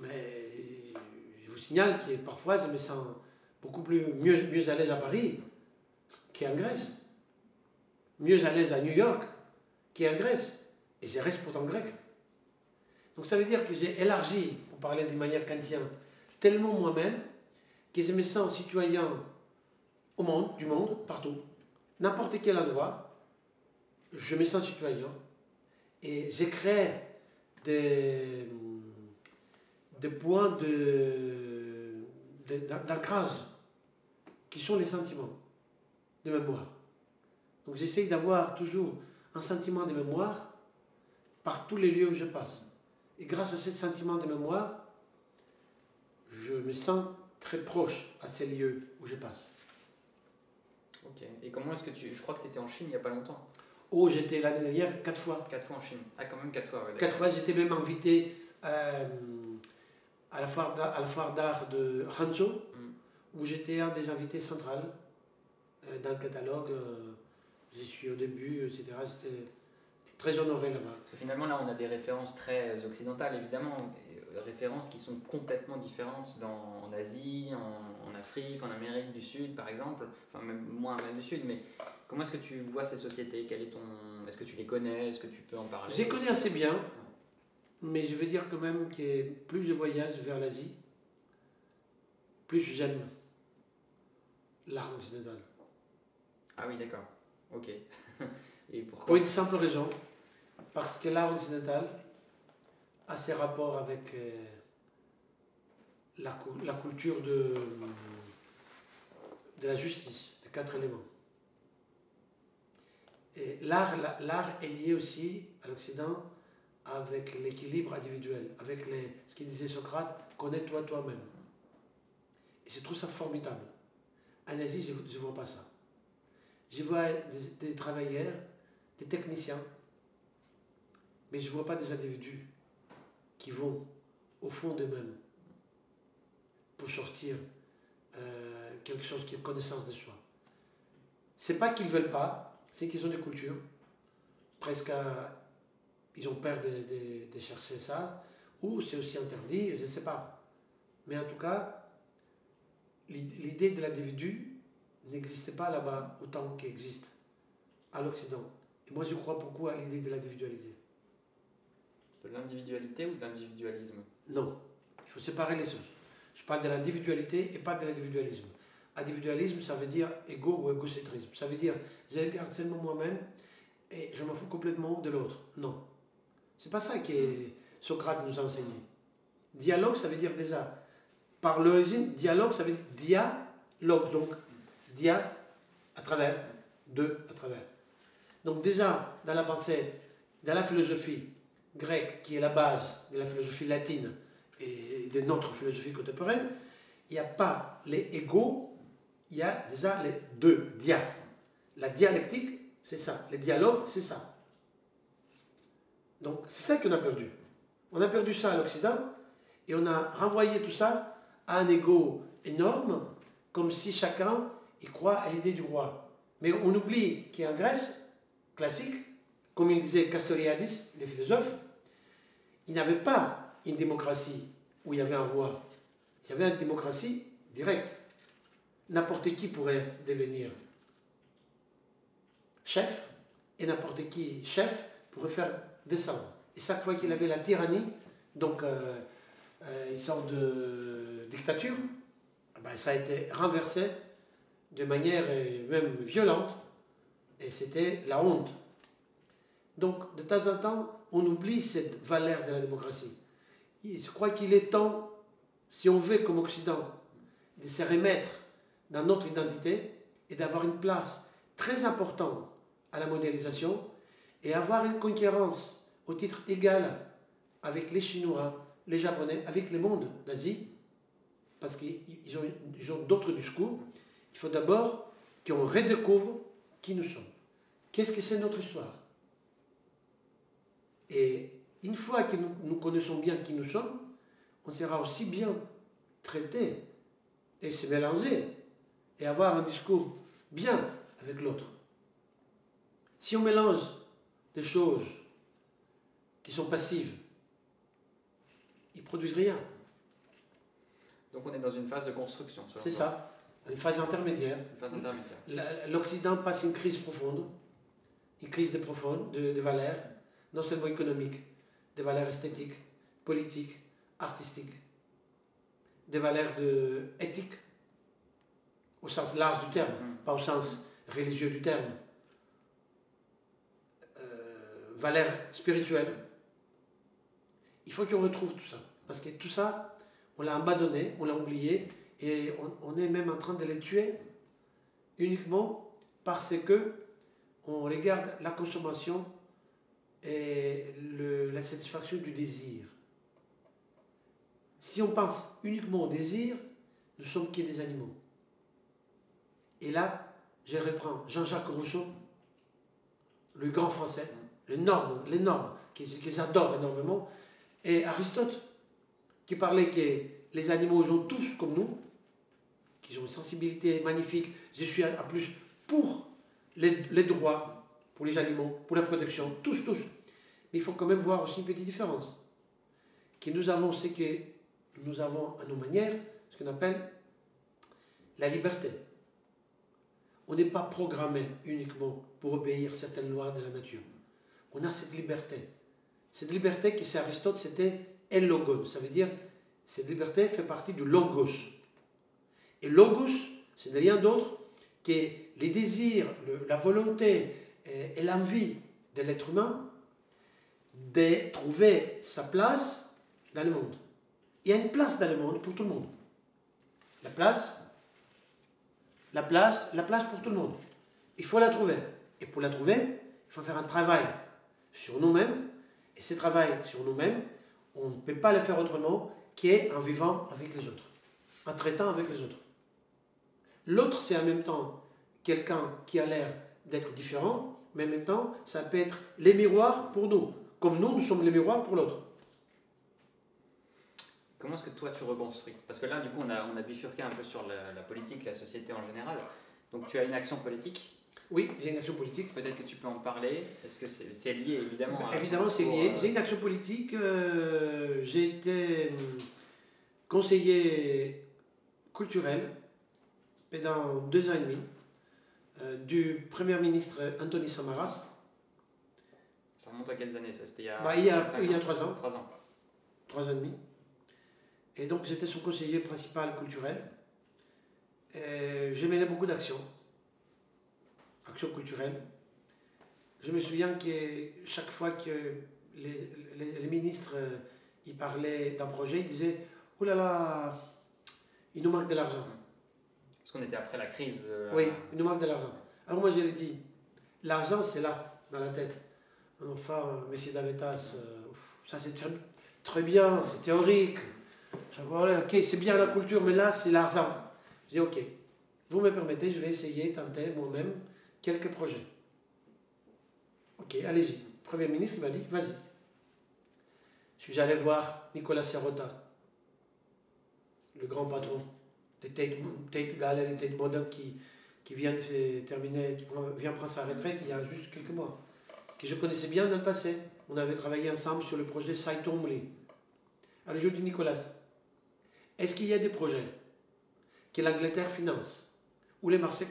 mais je vous signale que parfois je me sens beaucoup plus, mieux, mieux à l'aise à Paris qu'en Grèce, mieux à l'aise à New York qu'en Grèce, et je reste pourtant grec. Donc ça veut dire que j'ai élargi, pour parler d'une manière kantienne, tellement moi-même que je me sens citoyen au monde, du monde, partout, n'importe quel endroit, je me sens citoyen, et j'ai créé des, des points de... d'ancrage, qui sont les sentiments de mémoire. Donc j'essaye d'avoir toujours un sentiment de mémoire par tous les lieux où je passe. Et grâce à ce sentiment de mémoire, je me sens très proche à ces lieux où je passe. Ok. Et comment est-ce que tu... Je crois que tu étais en Chine il n'y a pas longtemps. Oh, j'étais l'année dernière quatre fois. Quatre fois en Chine. Ah, quand même quatre fois. Ouais, quatre fois, j'étais même invité... Euh, à la foire d'art de Hangzhou, mm. où j'étais un des invités centrales euh, dans le catalogue. Euh, J'y suis au début, et cetera. J'étais très honoré là-bas. Finalement, là, on a des références très occidentales, évidemment, références qui sont complètement différentes dans, en Asie, en, en Afrique, en Amérique du Sud, par exemple, enfin, même moins en Amérique du Sud, mais comment est-ce que tu vois ces sociétés? Quel est ton... Est-ce que tu les connais? Est-ce que tu peux en parler? Je les connais assez bien. Mais je veux dire quand même que plus je voyage vers l'Asie, plus j'aime l'art occidental. Ah oui, d'accord. Ok. Et pourquoi? Pour une simple raison. Parce que l'art occidental a ses rapports avec euh, la, la culture de, de la justice, des quatre éléments. Et l'art, l'art est lié aussi à l'Occident avec l'équilibre individuel, avec les, ce qu'il disait Socrate, connais-toi toi-même. Et je trouve ça formidable. En Asie, je ne vois pas ça. Je vois des, des travailleurs, des techniciens, mais je ne vois pas des individus qui vont au fond d'eux-mêmes pour sortir euh, quelque chose qui est connaissance de soi. Ce n'est pas qu'ils ne veulent pas, c'est qu'ils ont des cultures presque à... Ils ont peur de, de, de chercher ça, ou c'est aussi interdit, je ne sais pas. Mais en tout cas, l'idée de l'individu n'existe pas là-bas autant qu'elle existe à l'Occident. Et moi, je crois beaucoup à l'idée de l'individualité. De l'individualité ou de l'individualisme? Non, il faut séparer les choses. Je parle de l'individualité et pas de l'individualisme. Individualisme, ça veut dire égo ou égocentrisme. Ça veut dire, je regarde seulement moi-même et je m'en fous complètement de l'autre. Non. C'est pas ça que Socrate nous a enseigné. Dialogue, ça veut dire déjà. Par l'origine, dialogue, ça veut dire dialogue. Donc, dia, à travers, de, à travers. Donc déjà, dans la pensée, dans la philosophie grecque, qui est la base de la philosophie latine et de notre philosophie contemporaine, il n'y a pas les égaux, il y a déjà les deux, dia. La dialectique, c'est ça. Les dialogues, c'est ça. Donc, c'est ça qu'on a perdu. On a perdu ça à l'Occident, et on a renvoyé tout ça à un ego énorme, comme si chacun il croit à l'idée du roi. Mais on oublie qu'en Grèce classique, comme il disait Castoriadis, les philosophes, il n'y avait pas une démocratie où il y avait un roi. Il y avait une démocratie directe. N'importe qui pourrait devenir chef, et n'importe qui chef pourrait faire descendre. Et chaque fois qu'il avait la tyrannie, donc euh, euh, une sorte de dictature, ben, ça a été renversé de manière même violente, et c'était la honte. Donc, de temps en temps, on oublie cette valeur de la démocratie. Et je crois qu'il est temps, si on veut, comme Occident, de se remettre dans notre identité et d'avoir une place très importante à la mondialisation et avoir une concurrence au titre égal avec les Chinois, les Japonais, avec le monde d'Asie, parce qu'ils ont, ils ont d'autres discours. Il faut d'abord qu'on redécouvre qui nous sommes. Qu'est-ce que c'est notre histoire? Et une fois que nous, nous connaissons bien qui nous sommes, on sera aussi bien traité et se mélanger et avoir un discours bien avec l'autre. Si on mélange des choses qui sont passives, ils ne produisent rien. Donc on est dans une phase de construction. C'est ça, une phase intermédiaire. intermédiaire. L'Occident passe une crise profonde, une crise de profonde, de, de valeurs, non seulement économiques, des valeurs esthétiques, politiques, artistiques, des valeurs de éthique, au sens large du terme, mmh. pas au sens religieux du terme, euh, valeurs spirituelles. Il faut qu'on retrouve tout ça, parce que tout ça, on l'a abandonné, on l'a oublié, et on, on est même en train de les tuer uniquement parce que on regarde la consommation et le, la satisfaction du désir. Si on pense uniquement au désir, nous sommes qu'est des animaux. Et là, je reprends Jean-Jacques Rousseau, le grand français, l'énorme, l'énorme, que j'adore énormément, et Aristote, qui parlait que les animaux sont tous comme nous, qu'ils ont une sensibilité magnifique. Je suis à plus pour les, les droits, pour les animaux, pour la protection, tous, tous. Mais il faut quand même voir aussi une petite différence. Que nous avons, c'est que nous avons à nos manières ce qu'on appelle la liberté. On n'est pas programmé uniquement pour obéir à certaines lois de la nature. On a cette liberté. Cette liberté qui, c'est Aristote, c'était el logos. Ça veut dire, cette liberté fait partie du logos. Et logos, ce n'est rien d'autre que les désirs, le, la volonté et, et l'envie de l'être humain de trouver sa place dans le monde. Il y a une place dans le monde pour tout le monde. La place, la place, la place pour tout le monde. Il faut la trouver. Et pour la trouver, il faut faire un travail sur nous-mêmes. Et ce travail sur nous-mêmes, on ne peut pas le faire autrement qu'en vivant avec les autres, en traitant avec les autres. L'autre, c'est en même temps quelqu'un qui a l'air d'être différent, mais en même temps, ça peut être les miroirs pour nous, comme nous, nous sommes les miroirs pour l'autre. Comment est-ce que toi tu reconstruis? Parce que là du coup on a, on a bifurqué un peu sur la, la politique, la société en général. Donc tu as une action politique? Oui, j'ai une action politique. Peut-être que tu peux en parler. Est-ce que c'est c'est lié évidemment ben, à évidemment c'est lié. Euh... J'ai une action politique. Euh, j'ai été conseiller culturel pendant deux ans et demi euh, du Premier ministre Anthony Samaras. Ça remonte à quelles années ça? C'était il y a ben, il y a, il y a trois ans. Trois ans. Trois ans et demi. Et donc, j'étais son conseiller principal culturel. J'ai mené beaucoup d'actions, actions culturelles. Je me souviens que chaque fois que les, les, les ministres ils parlaient d'un projet, ils disaient « Oh là là, il nous manque de l'argent. » Parce qu'on était après la crise. Euh... Oui, il nous manque de l'argent. Alors moi, j'ai dit « L'argent, c'est là, dans la tête. » Enfin, monsieur Davvetas, euh, ça c'est très, très bien, c'est théorique. Ok, c'est bien la culture, mais là, c'est l'argent. Je dis, ok, vous me permettez, je vais essayer, tenter moi-même quelques projets. Ok, allez-y. Le Premier ministre m'a dit, vas-y. Je suis allé voir Nicolas Serota, le grand patron de Tate, Tate Gallery, Tate Modern, qui, qui vient de se terminer, qui prend, vient prendre sa retraite il y a juste quelques mois, que je connaissais bien dans le passé. On avait travaillé ensemble sur le projet Tom Lee. Alors je dis, Nicolas, est-ce qu'il y a des projets que l'Angleterre finance, ou les Marseillais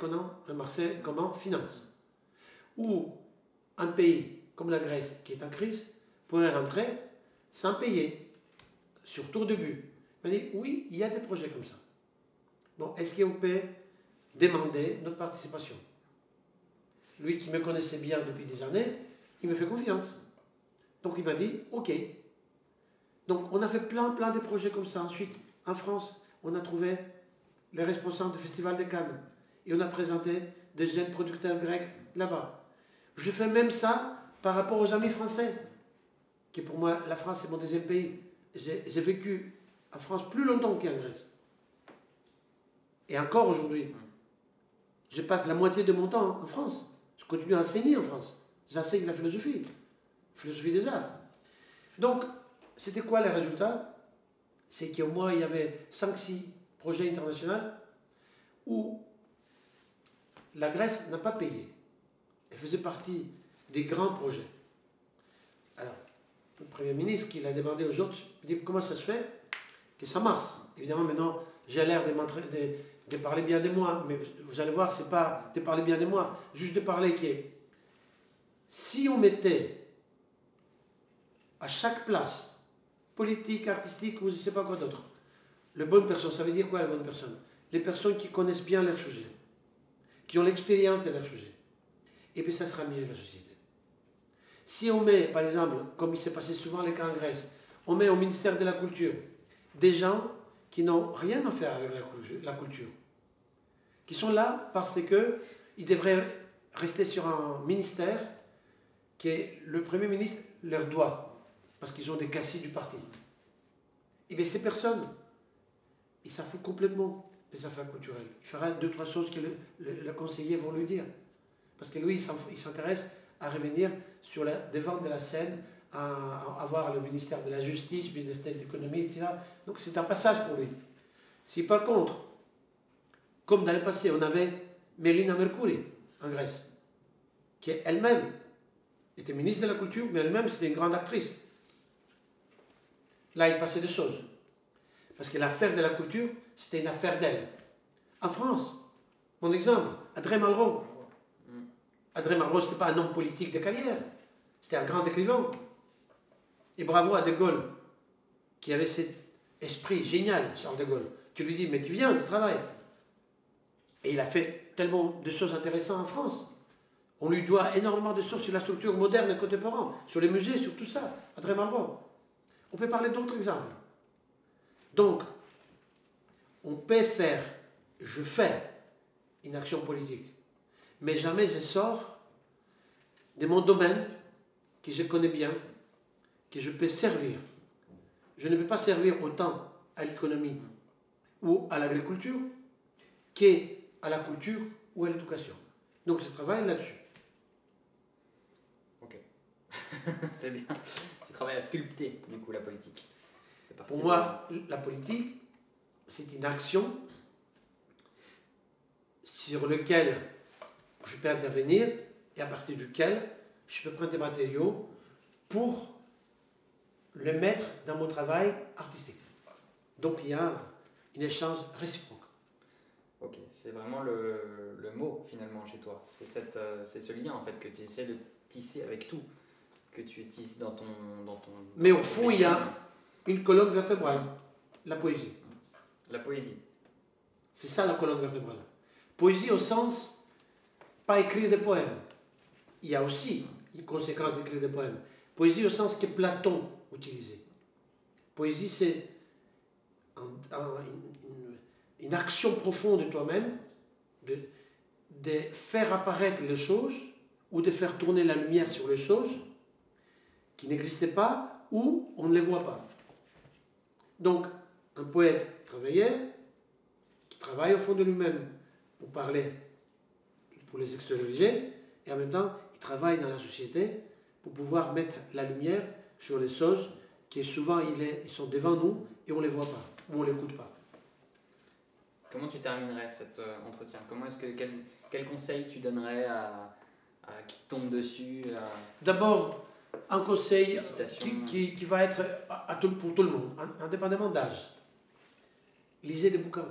comment finance, ou un pays comme la Grèce qui est en crise pourrait rentrer sans payer, surtout au début? On dit, oui, il y a des projets comme ça. Bon, est-ce qu'on peut demander notre participation? Lui qui me connaissait bien depuis des années, il me fait confiance. Donc il m'a dit, ok. Donc on a fait plein, plein de projets comme ça. Ensuite, en France, on a trouvé les responsables du Festival de Cannes. Et on a présenté des jeunes producteurs grecs là-bas. Je fais même ça par rapport aux amis français, qui pour moi, la France, c'est mon deuxième pays. J'ai vécu en France plus longtemps qu'en Grèce. Et encore aujourd'hui. Je passe la moitié de mon temps en France. Je continue à enseigner en France. J'enseigne la philosophie, la philosophie des arts. Donc, c'était quoi les résultats? C'est qu'au moins, il y avait cinq six projets internationaux où la Grèce n'a pas payé. Elle faisait partie des grands projets. Alors, le Premier ministre qui l'a demandé aux autres, il dit, comment ça se fait que ça marche? Évidemment, maintenant, j'ai l'air de, de, de parler bien de moi, mais vous, vous allez voir, c'est pas de parler bien de moi, juste de parler que si on mettait à chaque place, politique, artistique, ou je ne sais pas quoi d'autre. Les bonnes personnes, ça veut dire quoi les bonnes personnes? Les personnes qui connaissent bien leur sujet, qui ont l'expérience de leur sujet. Et puis ça sera mieux la société. Si on met, par exemple, comme il s'est passé souvent les cas en Grèce, on met au ministère de la Culture des gens qui n'ont rien à faire avec la culture, qui sont là parce qu'ils devraient rester sur un ministère que le Premier ministre leur doit, parce qu'ils ont des cassis du parti. Et bien ces personnes, ils s'en foutent complètement des affaires culturelles. Il fera deux, trois choses que le, le, le conseiller va lui dire. Parce que lui, il s'intéresse à revenir sur la devant de la scène, à, à voir le ministère de la Justice, le ministère de l'économie, et cetera. Donc c'est un passage pour lui. Si par contre, comme dans le passé, on avait Melina Mercouri en Grèce, qui elle-même était ministre de la Culture, mais elle-même c'était une grande actrice. Là, il passait des choses. Parce que l'affaire de la culture, c'était une affaire d'elle. En France, mon exemple, André Malraux. André Malraux, ce n'était pas un homme politique de carrière. C'était un grand écrivain. Et bravo à De Gaulle, qui avait cet esprit génial, Charles De Gaulle, qui lui dit, mais tu viens, tu travailles. Et il a fait tellement de choses intéressantes en France. On lui doit énormément de choses sur la structure moderne et contemporaine, sur les musées, sur tout ça, André Malraux. On peut parler d'autres exemples. Donc, on peut faire, je fais, une action politique. Mais jamais je sors de mon domaine que je connais bien, que je peux servir. Je ne peux pas servir autant à l'économie ou à l'agriculture qu'à la culture ou à l'éducation. Donc, je travaille là-dessus. Ok. C'est bien. Travaille à sculpter, du coup, la politique. Pour moi, de... la politique, c'est une action sur laquelle je peux intervenir et à partir duquel je peux prendre des matériaux pour le mettre dans mon travail artistique. Donc, il y a une échange réciproque. Ok, c'est vraiment le, le mot, finalement, chez toi. C'est ce lien, en fait, que tu essaies de tisser avec tout. Que tu tisses dans ton... Dans ton Mais au fond, il y a une colonne vertébrale, la poésie. La poésie. C'est ça la colonne vertébrale. Poésie au sens, pas écrire des poèmes. Il y a aussi une conséquence d'écrire des poèmes. Poésie au sens que Platon utilisait. Poésie, c'est un, un, une, une action profonde de toi-même, de, de faire apparaître les choses, ou de faire tourner la lumière sur les choses, qui n'existait pas ou on ne les voit pas. Donc, un poète travaillait, qui travaille au fond de lui-même pour parler, pour les extérioriser, et en même temps, il travaille dans la société pour pouvoir mettre la lumière sur les choses qui souvent ils sont devant nous et on ne les voit pas, ou on ne les écoute pas. Comment tu terminerais cet entretien? Comment est-ce que, quel, Quel conseil tu donnerais à, à qui tombe dessus à... D'abord, un conseil qui, qui, qui va être à, à tout, pour tout le monde, indépendamment d'âge. Lisez des bouquins.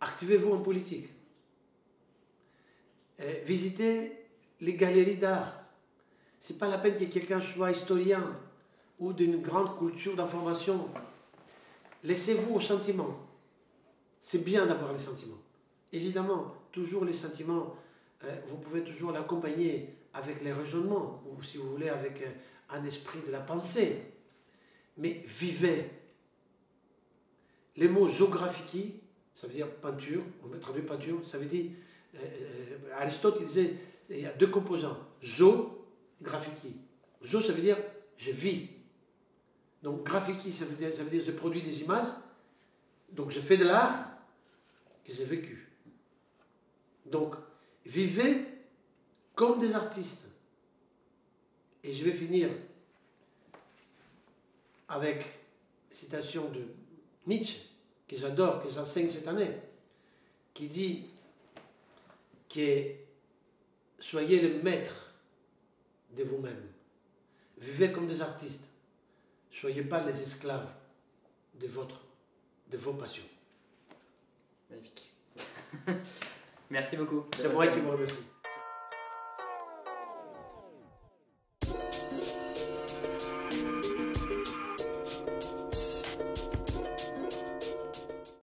Activez-vous en politique. Eh, visitez les galeries d'art. Ce n'est pas la peine que quelqu'un soit historien ou d'une grande culture d'information. Laissez-vous aux sentiments. C'est bien d'avoir les sentiments. Évidemment, toujours les sentiments, euh, vous pouvez toujours l'accompagner avec les raisonnements, ou si vous voulez, avec un esprit de la pensée. Mais vivez. Les mots géographie, ça veut dire peinture, on peut traduire peinture, ça veut dire... Euh, Aristote, il disait, il y a deux composants. Zo, graphiki. Zo, ça veut dire je vis. Donc graphiki, ça veut dire, ça veut dire je produis des images. Donc je fais de l'art et j'ai vécu. Donc vivez comme des artistes. Et je vais finir avec une citation de Nietzsche, que j'adore, que j'enseigne cette année, qui dit que soyez le maître de vous-même. Vivez comme des artistes. Soyez pas les esclaves de votre, de vos passions. Magnifique. Merci beaucoup. C'est moi qui vous remercie.